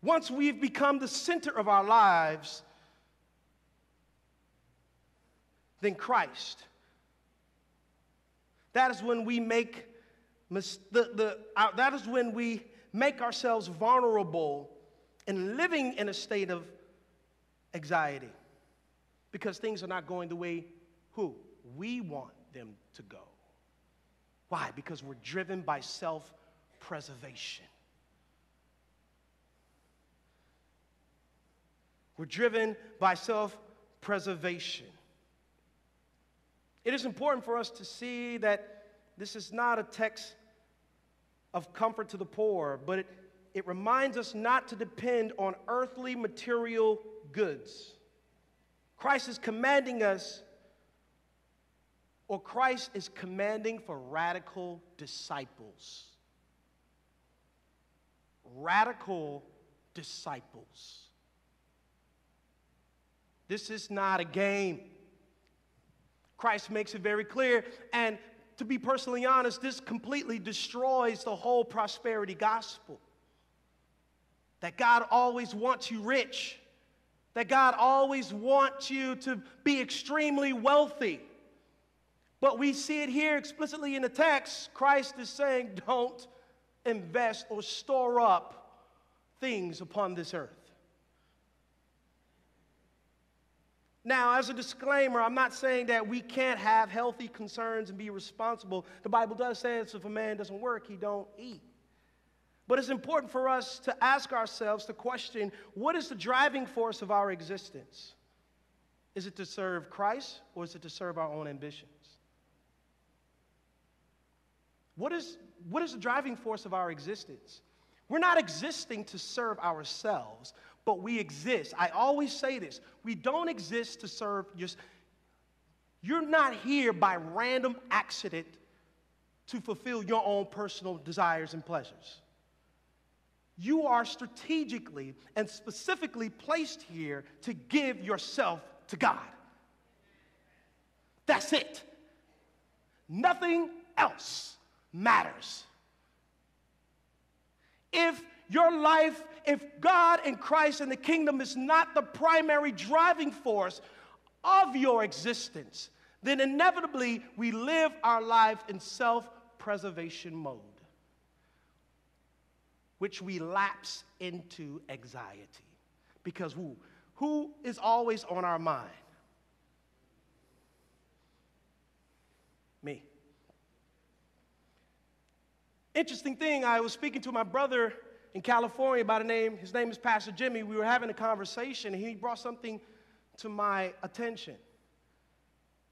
Once we've become the center of our lives, then Christ. That is when we make ourselves vulnerable and living in a state of anxiety, because things are not going the way we want them to go. Why? Because we're driven by self-preservation. We're driven by self-preservation. It is important for us to see that this is not a text of comfort to the poor, but it reminds us not to depend on earthly material goods. Christ is commanding for radical disciples. Radical disciples. This is not a game. Christ makes it very clear, and to be personally honest, this completely destroys the whole prosperity gospel. That God always wants you rich. That God always wants you to be extremely wealthy. But we see it here explicitly in the text. Christ is saying, don't invest or store up things upon this earth. Now, as a disclaimer, I'm not saying that we can't have healthy concerns and be responsible. The Bible does say if a man doesn't work, he don't eat. But it's important for us to ask ourselves the question, what is the driving force of our existence? Is it to serve Christ or is it to serve our own ambitions? What is the driving force of our existence? We're not existing to serve ourselves, but we exist. I always say this. We don't exist to serve yourself. You're not here by random accident to fulfill your own personal desires and pleasures. You are strategically and specifically placed here to give yourself to God. That's it. Nothing else matters. If your life, if God and Christ and the kingdom is not the primary driving force of your existence, then inevitably we live our life in self-preservation mode, which we lapse into anxiety. Because who is always on our mind? Me. Interesting thing, I was speaking to my brother in California by the name, his name is Pastor Jimmy. We were having a conversation, and he brought something to my attention.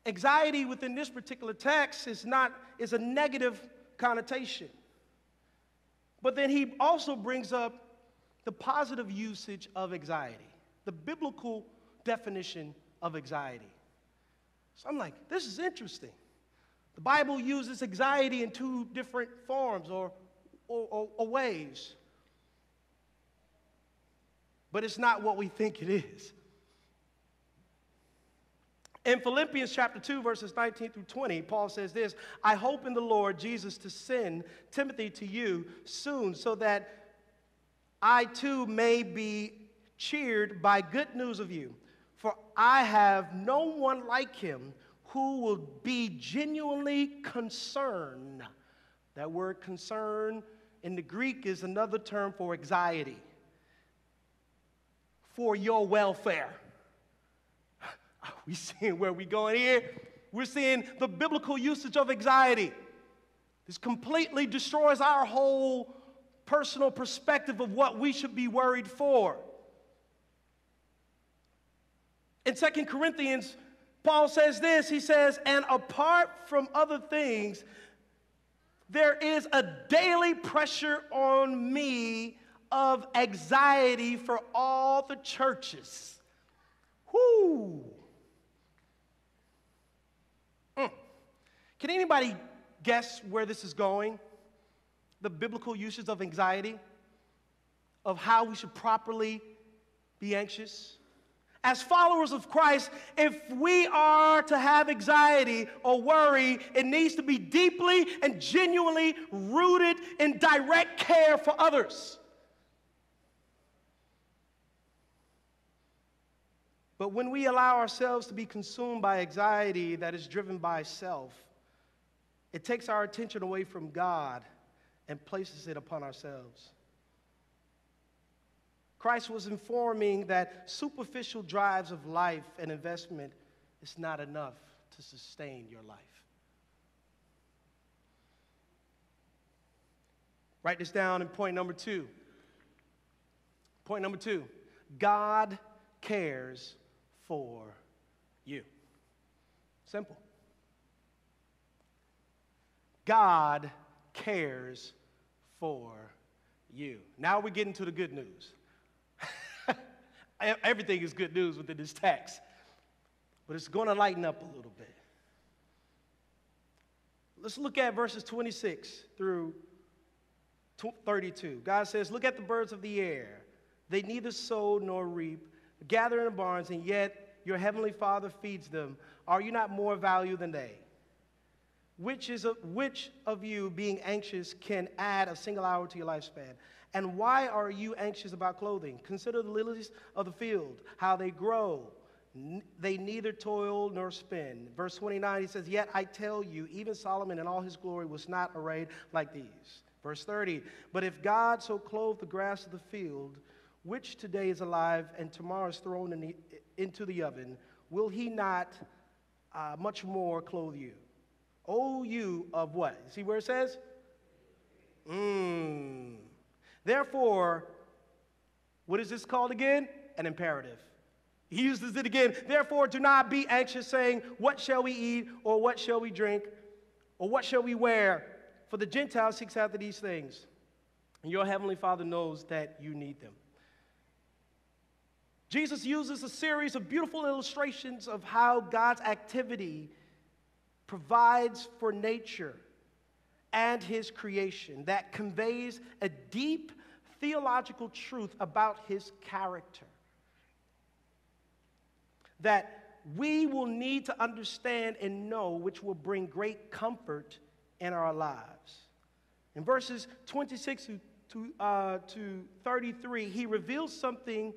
Anxiety within this particular text is a negative connotation. But then he also brings up the positive usage of anxiety, the biblical definition of anxiety. So I'm like, this is interesting. The Bible uses anxiety in two different forms or ways. But it's not what we think it is. In Philippians chapter 2, verses 19 through 20, Paul says this, I hope in the Lord Jesus to send Timothy to you soon so that I too may be cheered by good news of you. For I have no one like him who will be genuinely concerned. That word concern in the Greek is another term for anxiety, for your welfare. We seeing where we going here? We're seeing the biblical usage of anxiety. This completely destroys our whole personal perspective of what we should be worried for. In 2 Corinthians, Paul says this, he says, and apart from other things, there is a daily pressure on me of anxiety for all the churches. Whoo! Can anybody guess where this is going? The biblical uses of anxiety, of how we should properly be anxious. As followers of Christ, if we are to have anxiety or worry, it needs to be deeply and genuinely rooted in direct care for others. But when we allow ourselves to be consumed by anxiety that is driven by self, it takes our attention away from God and places it upon ourselves. Christ was informing that superficial drives of life and investment is not enough to sustain your life. Write this down in point number 2. Point number 2, God cares for you. Simple. God cares for you. Now we're getting to the good news. Everything is good news within this text, but it's going to lighten up a little bit. Let's look at verses 26 through 32. God says, look at the birds of the air. They neither sow nor reap, gather in the barns, and yet your heavenly Father feeds them. Are you not more valuable than they? Which of you, being anxious, can add a single hour to your lifespan? And why are you anxious about clothing? Consider the lilies of the field, how they grow. They neither toil nor spin. Verse 29, he says, yet I tell you, even Solomon in all his glory was not arrayed like these. Verse 30, but if God so clothed the grass of the field, which today is alive and tomorrow is thrown into the oven, will he not much more clothe you? O you of what? See where it says? Therefore, what is this called again? An imperative. He uses it again. Therefore, do not be anxious, saying, what shall we eat, or what shall we drink, or what shall we wear? For the Gentiles seek after these things, and your heavenly Father knows that you need them. Jesus uses a series of beautiful illustrations of how God's activity provides for nature and his creation that conveys a deep theological truth about his character that we will need to understand and know, which will bring great comfort in our lives. In verses 26 to 33, he reveals something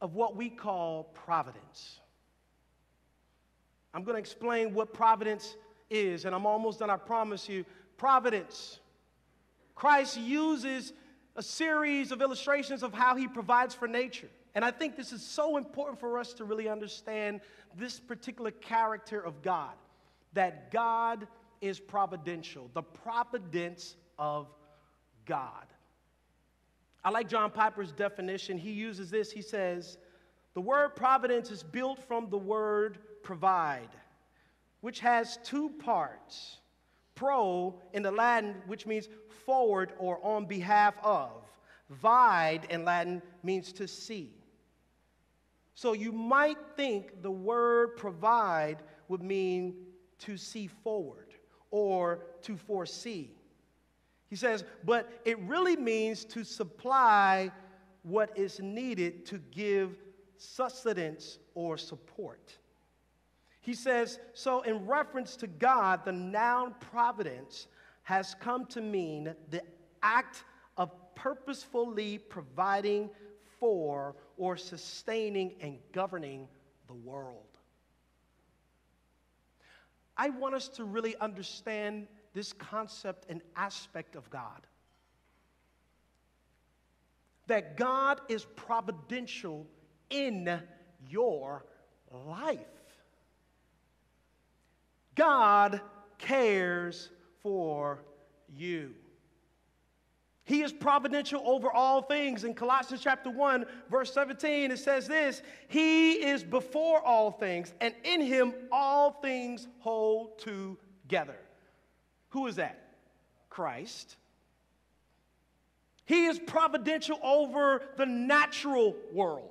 of what we call providence. I'm going to explain what providence is, and I'm almost done, I promise you. Providence. Christ uses a series of illustrations of how he provides for nature. And I think this is so important for us to really understand this particular character of God, that God is providential, the providence of God. I like John Piper's definition. He uses this. He says, the word providence is built from the word provide, which has two parts. Pro in the Latin, which means forward or on behalf of. Vide in Latin means to see. So you might think the word provide would mean to see forward or to foresee. He says, but it really means to supply what is needed to give sustenance or support. He says, so in reference to God, the noun providence has come to mean the act of purposefully providing for or sustaining and governing the world. I want us to really understand this concept and aspect of God. That God is providential in your life. God cares for you. He is providential over all things. In Colossians chapter 1, verse 17, it says this, He is before all things, and in Him all things hold together. Who is that? Christ. He is providential over the natural world.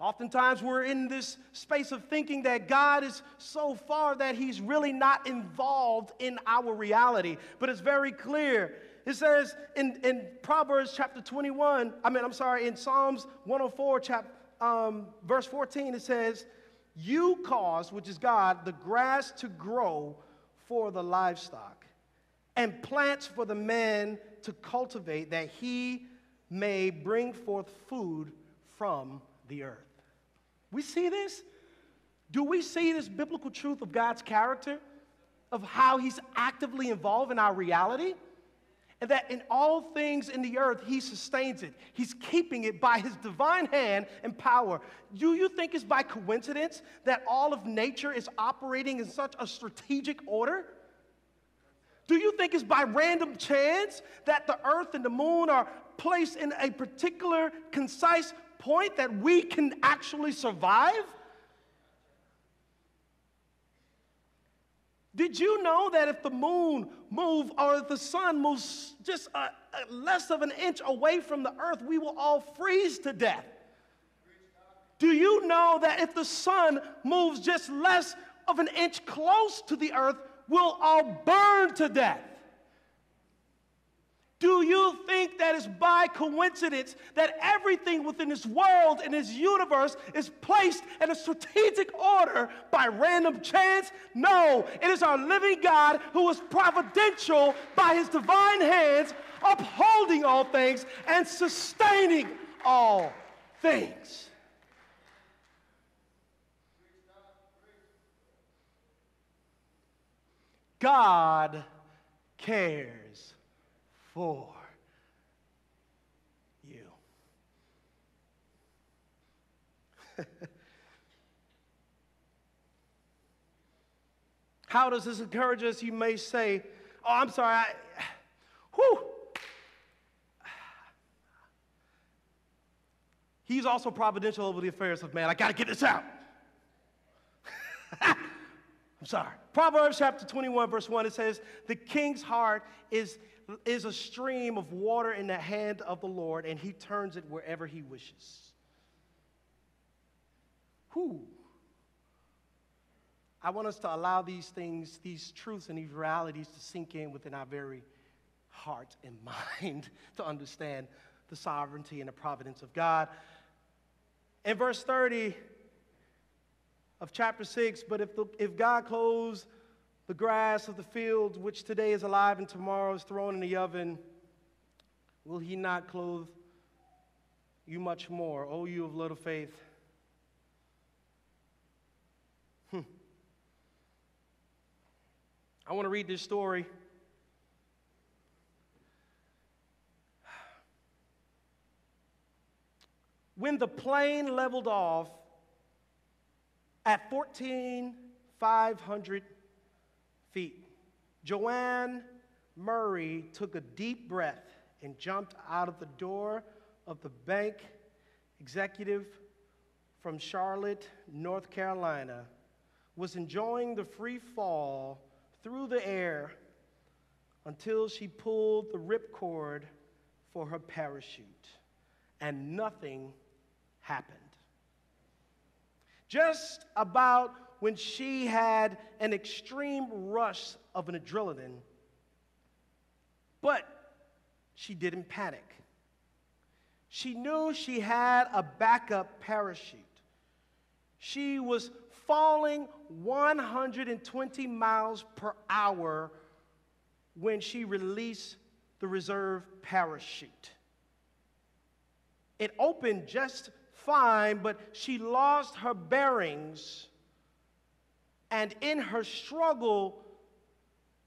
Oftentimes we're in this space of thinking that God is so far that He's really not involved in our reality. But it's very clear. It says in Proverbs chapter 21, in Psalms 104, verse 14, it says, You cause, which is God, the grass to grow for the livestock, and plants for the man to cultivate, that he may bring forth food from the earth. We see this? Do we see this biblical truth of God's character, of how He's actively involved in our reality? And that in all things in the earth, He sustains it. He's keeping it by His divine hand and power. Do you think it's by coincidence that all of nature is operating in such a strategic order? Do you think it's by random chance that the earth and the moon are placed in a particular concise point that we can actually survive? Did you know that if the moon moves or if the sun moves just less of an inch away from the earth, we will all freeze to death? Do you know that if the sun moves just less of an inch close to the earth, we'll all burn to death? Do you think that it's by coincidence that everything within this world and this universe is placed in a strategic order by random chance? No, it is our living God who is providential by His divine hands, upholding all things and sustaining all things. God cares for you. How does this encourage us? You may say, oh, I'm sorry. He's also providential over the affairs of man. I got to get this out. I'm sorry. Proverbs chapter 21, verse 1, it says, The king's heart is a stream of water in the hand of the Lord, and He turns it wherever He wishes. Whew. I want us to allow these things, these truths and these realities to sink in within our very heart and mind to understand the sovereignty and the providence of God. In verse 30 of chapter 6, but if God clothes the grass of the field, which today is alive and tomorrow is thrown in the oven, will He not clothe you much more, O you of little faith? I want to read this story. When the plane leveled off at 14,500 feet, Joanne Murray took a deep breath and jumped out of the door of the bank executive from Charlotte, North Carolina, was enjoying the free fall through the air until she pulled the ripcord for her parachute, and nothing happened. just about when she had an extreme rush of adrenaline, but she didn't panic. She knew she had a backup parachute. She was falling 120 miles per hour when she released the reserve parachute. It opened just fine, but she lost her bearings, and in her struggle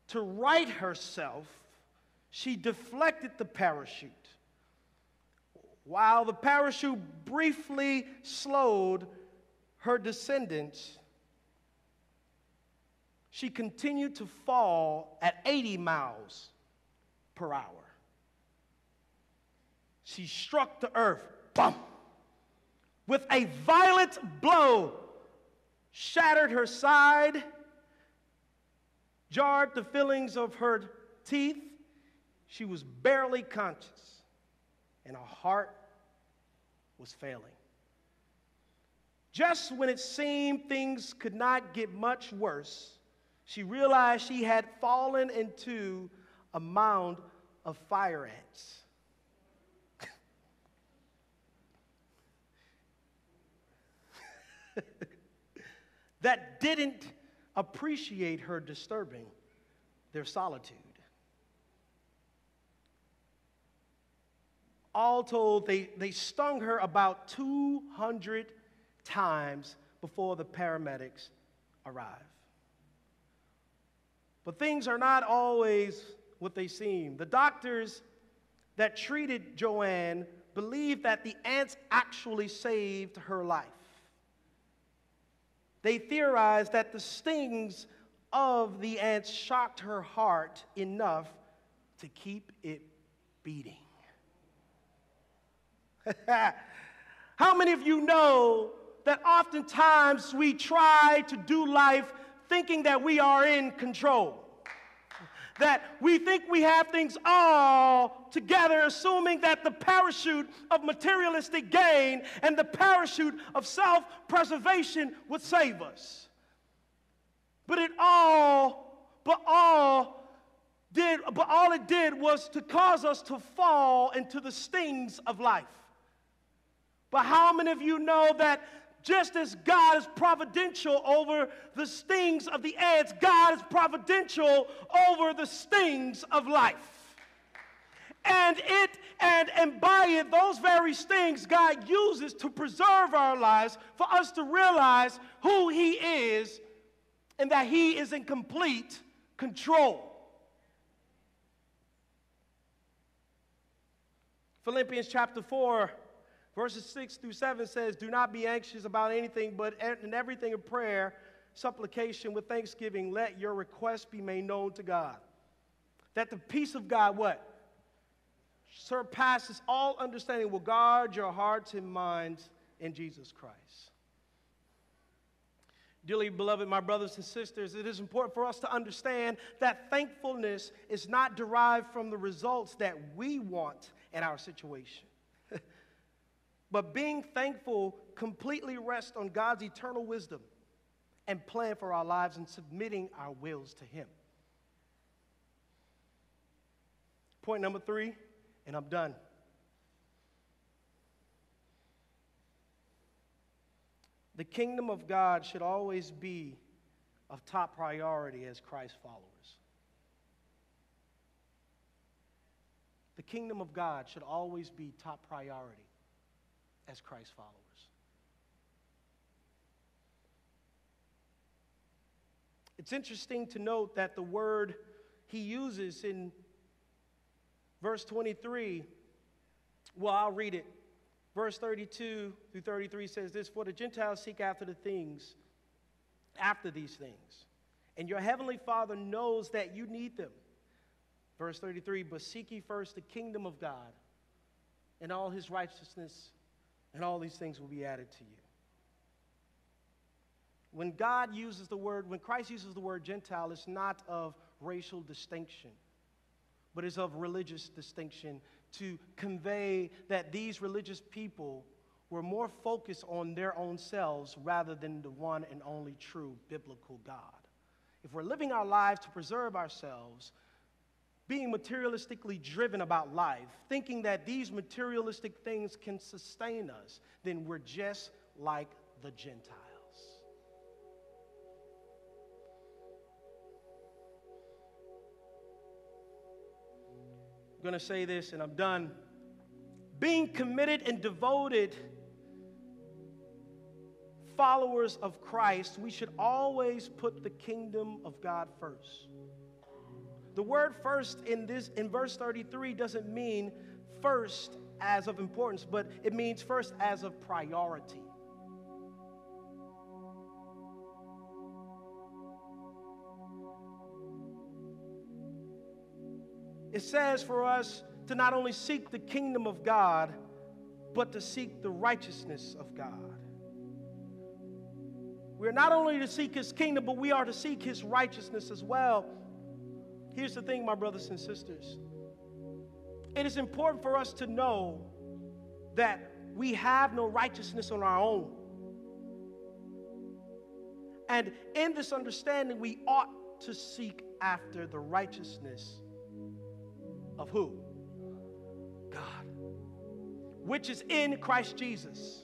to right herself, she deflected the parachute. While the parachute briefly slowed her descendants, she continued to fall at 80 miles per hour. She struck the earth, bump, with a violent blow, shattered her side, jarred the fillings of her teeth. She was barely conscious, and her heart was failing. Just when it seemed things could not get much worse, she realized she had fallen into a mound of fire ants. That didn't appreciate her disturbing their solitude. All told, they stung her about 200 times before the paramedics arrived. But things are not always what they seem. The doctors that treated Joanne believed that the ants actually saved her life. They theorized that the stings of the ants shocked her heart enough to keep it beating. How many of you know that oftentimes we try to do life thinking that we are in control? That we think we have things all together, assuming that the parachute of materialistic gain and the parachute of self-preservation would save us. But all it did was to cause us to fall into the stings of life. But how many of you know that just as God is providential over the stings of the ants, God is providential over the stings of life? And by it, those very stings God uses to preserve our lives, for us to realize who He is and that He is in complete control. Philippians chapter 4, verses 6 through 7 says, "Do not be anxious about anything, but in everything in prayer, supplication with thanksgiving, let your requests be made known to God. That the peace of God," what? "Surpasses all understanding, will guard your hearts and minds in Jesus Christ." Dearly beloved, my brothers and sisters, it is important for us to understand that thankfulness is not derived from the results that we want in our situation. But being thankful completely rests on God's eternal wisdom and plan for our lives and submitting our wills to Him. Point number 3, and I'm done. The kingdom of God should always be of top priority as Christ followers. The kingdom of God should always be top priority as Christ followers. It's interesting to note that the word he uses in verse 23, well, I'll read it. Verse 32 through 33 says this, "For the Gentiles seek after these things, and your heavenly Father knows that you need them." Verse 33, "But seek ye first the kingdom of God, and all His righteousness, and all these things will be added to you." When Christ uses the word Gentile, it's not of racial distinction, but it's of religious distinction, to convey that these religious people were more focused on their own selves rather than the one and only true biblical God. If we're living our lives to preserve ourselves, being materialistically driven about life, thinking that these materialistic things can sustain us, then we're just like the Gentiles. I'm going to say this and I'm done. Being committed and devoted followers of Christ, we should always put the kingdom of God first. The word first in verse 33 doesn't mean first as of importance, but it means first as of priority. It says for us to not only seek the kingdom of God, but to seek the righteousness of God. We're not only to seek his kingdom, but we are to seek his righteousness as well. Here's the thing, my brothers and sisters. It is important for us to know that we have no righteousness on our own. And in this understanding, we ought to seek after the righteousness of who? God, which is in Christ Jesus.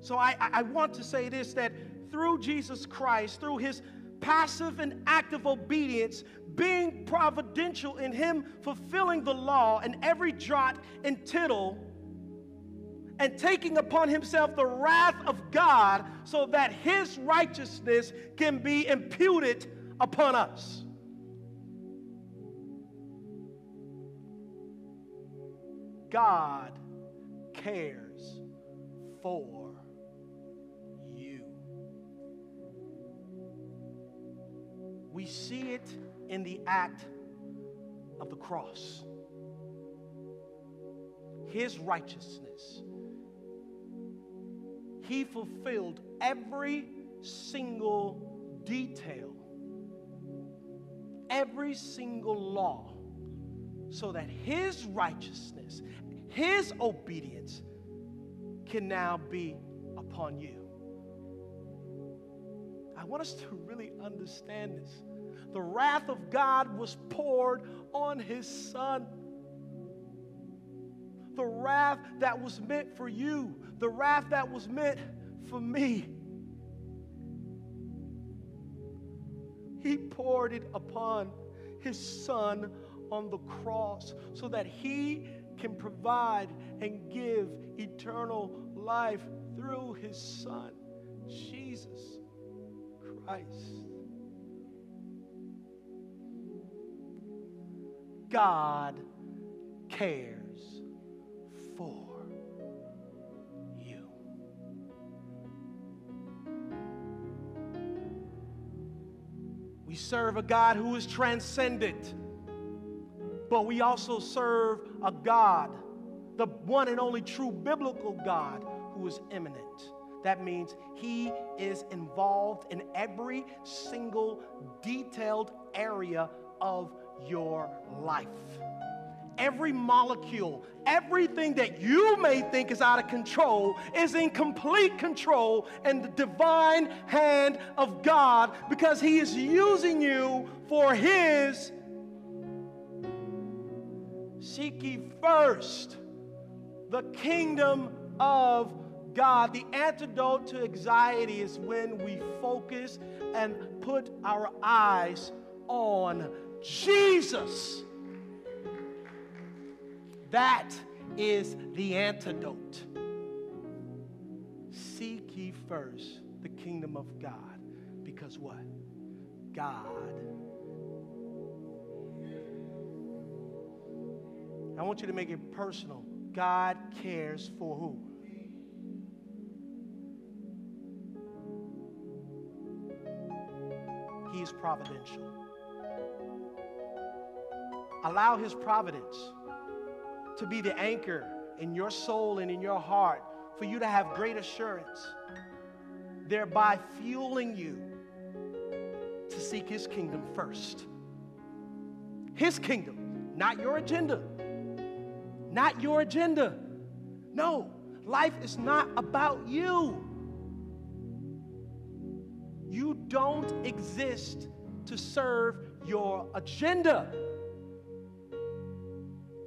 So I want to say this, that through Jesus Christ, through his passive and active obedience, being providential in him fulfilling the law in every jot and tittle, and taking upon himself the wrath of God so that his righteousness can be imputed upon us. God cares for you. We see it in the act of the cross. His righteousness. He fulfilled every single detail, every single law, so that his righteousness, his obedience can now be upon you. I want us to really understand this. The wrath of God was poured on his son. The wrath that was meant for you, the wrath that was meant for me, he poured it upon his son on the cross so that he can provide and give eternal life through his son, Jesus Christ. God cares for you. We serve a God who is transcendent, but we also serve a God, the one and only true biblical God, who is immanent. That means he is involved in every single detailed area of your life. Every molecule, everything that you may think is out of control is in complete control in the divine hand of God, because he is using you for his. Seek ye first the kingdom of God. The antidote to anxiety is when we focus and put our eyes on Jesus. That is the antidote. Seek ye first the kingdom of God, because what? God. I want you to make it personal. God cares for who? He is providential. Allow his providence to be the anchor in your soul and in your heart for you to have great assurance, thereby fueling you to seek his kingdom first. His kingdom, not your agenda. not your agenda. No, life is not about you. You don't exist to serve your agenda.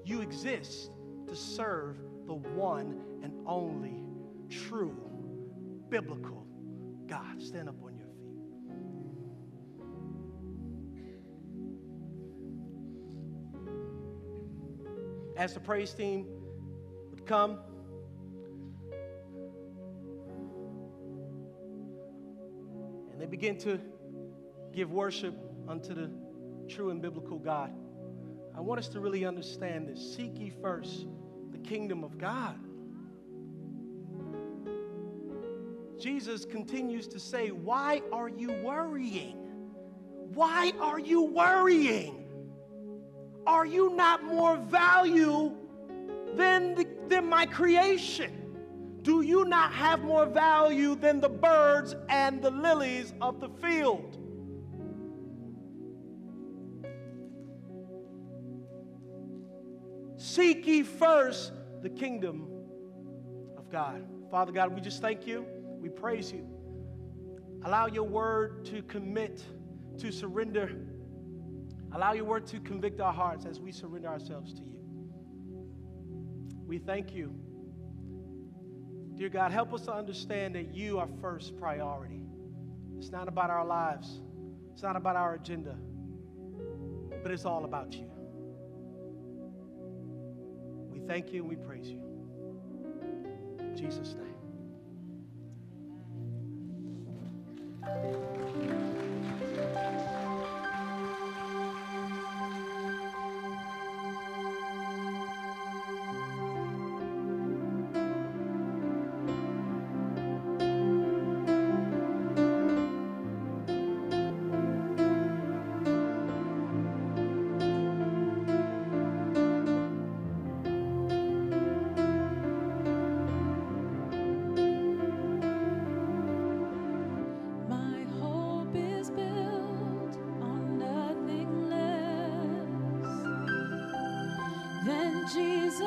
You exist to serve the one and only true biblical God. Stand up on your feet. As the praise team would come, and they begin to give worship unto the true and biblical God, I want us to really understand this. Seek ye first the kingdom of God. Jesus continues to say, why are you worrying? Why are you worrying? Are you not more value than my creation? Do you not have more value than the birds and the lilies of the field? Seek ye first the kingdom of God. Father God, we just thank you. We praise you. Allow your word to commit, to surrender. Allow your word to convict our hearts as we surrender ourselves to you. We thank you. Dear God, help us to understand that you are first priority. It's not about our lives. It's not about our agenda. But it's all about you. We thank you and we praise you. In Jesus' name. Jesus.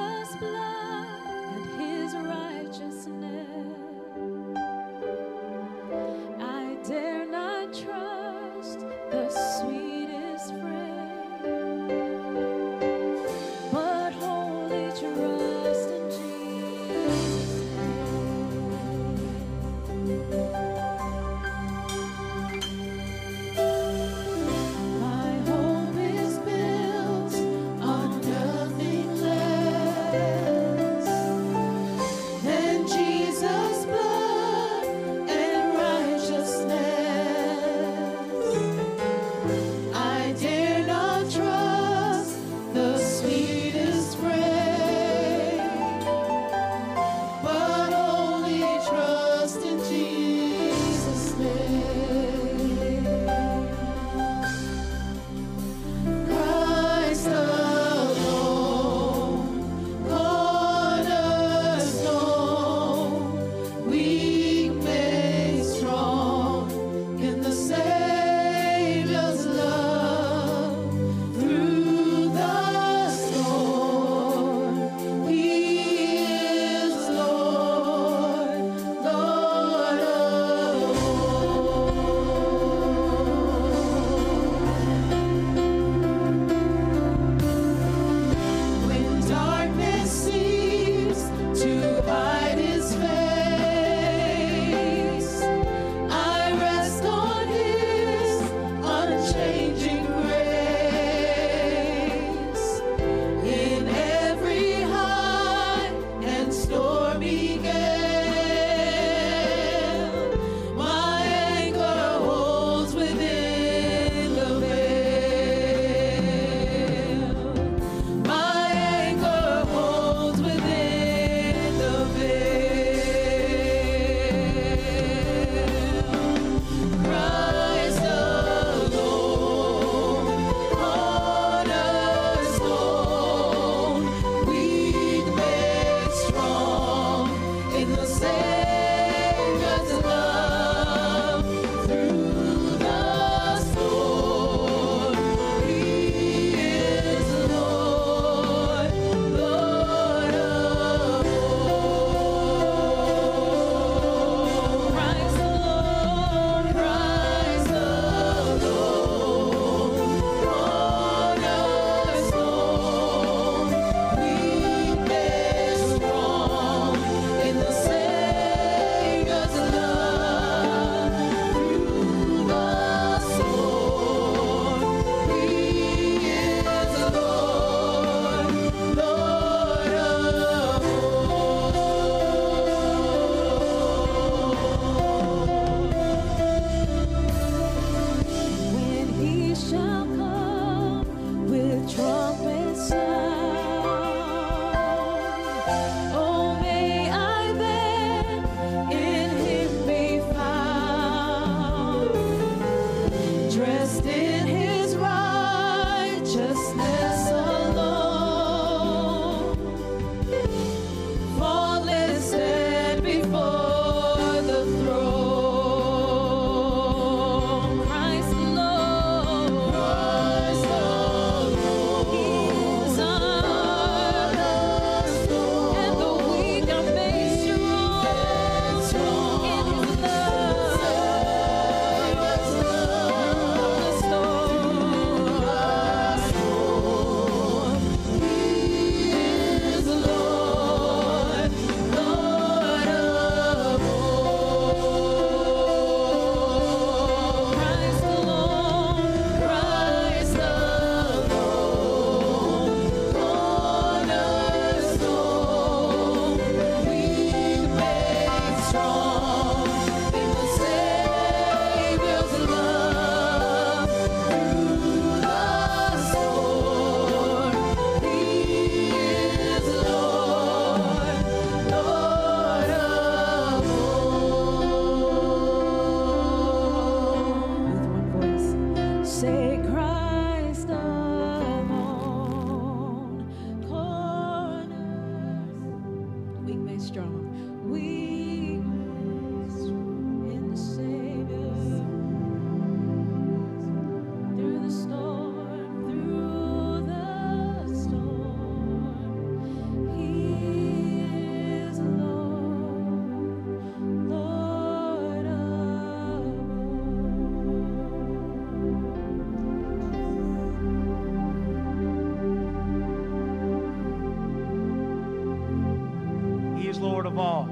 of all.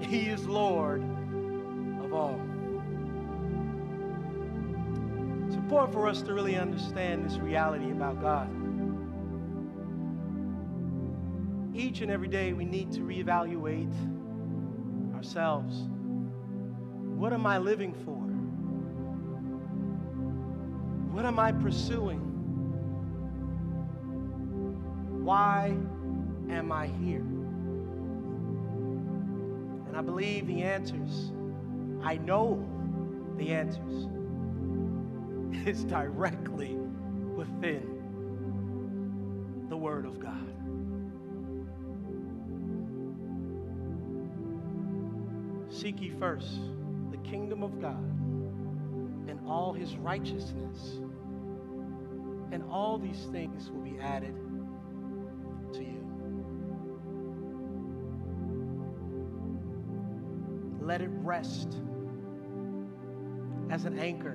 He is Lord of all. It's important for us to really understand this reality about God. Each and every day we need to reevaluate ourselves. What am I living for? What am I pursuing? Why am I here? And I believe the answers, I know the answers, is directly within the Word of God. Seek ye first the kingdom of God and all his righteousness, and all these things will be added to you. Let it rest as an anchor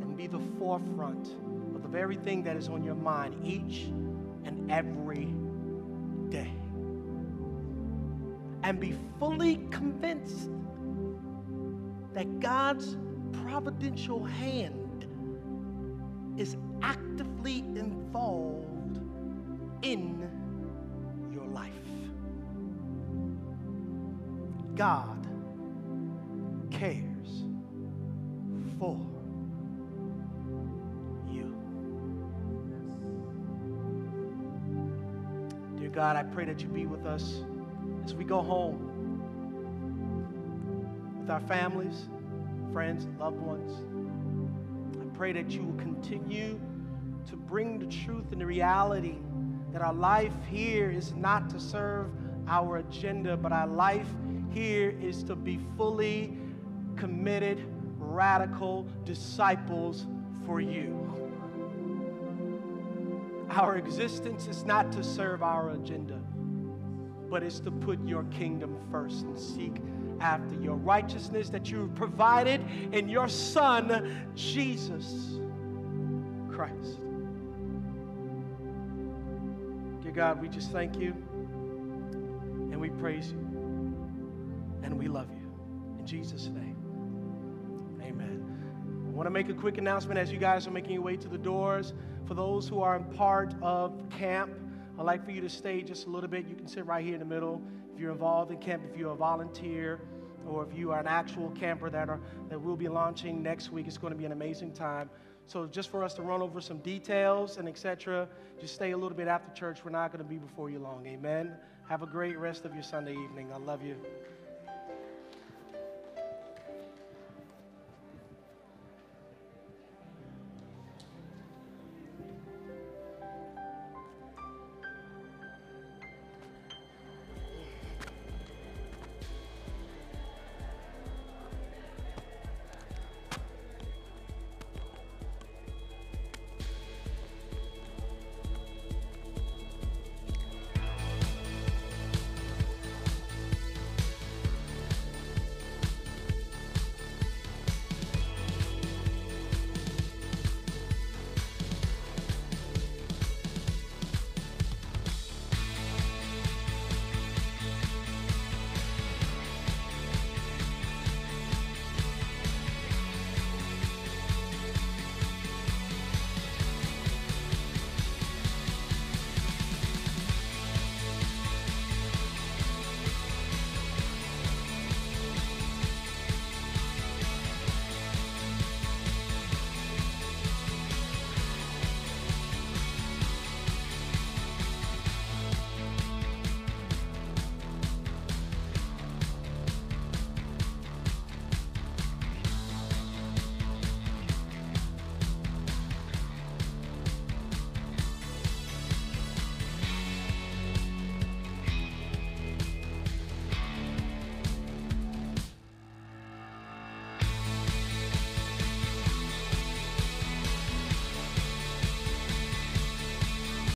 and be the forefront of the very thing that is on your mind each and every day. And be fully convinced that God's providential hand is actively involved in your life. God cares for you. Dear God, I pray that you be with us as we go home, with our families, friends, loved ones. I pray that you will continue to bring the truth and the reality that our life here is not to serve our agenda, but our life here is to be fully committed, radical disciples for you. Our existence is not to serve our agenda, but it's to put your kingdom first and seek after your righteousness that you've provided in your Son, Jesus Christ. Dear God, we just thank you, and we praise you, and we love you. In Jesus' name, amen. I want to make a quick announcement as you guys are making your way to the doors. For those who are in part of camp, I'd like for you to stay just a little bit. You can sit right here in the middle. If you're involved in camp, if you're a volunteer, or if you are an actual camper that we'll be launching next week, it's going to be an amazing time. So just for us to run over some details and et cetera, just stay a little bit after church. We're not going to be before you long. Amen. Have a great rest of your Sunday evening. I love you.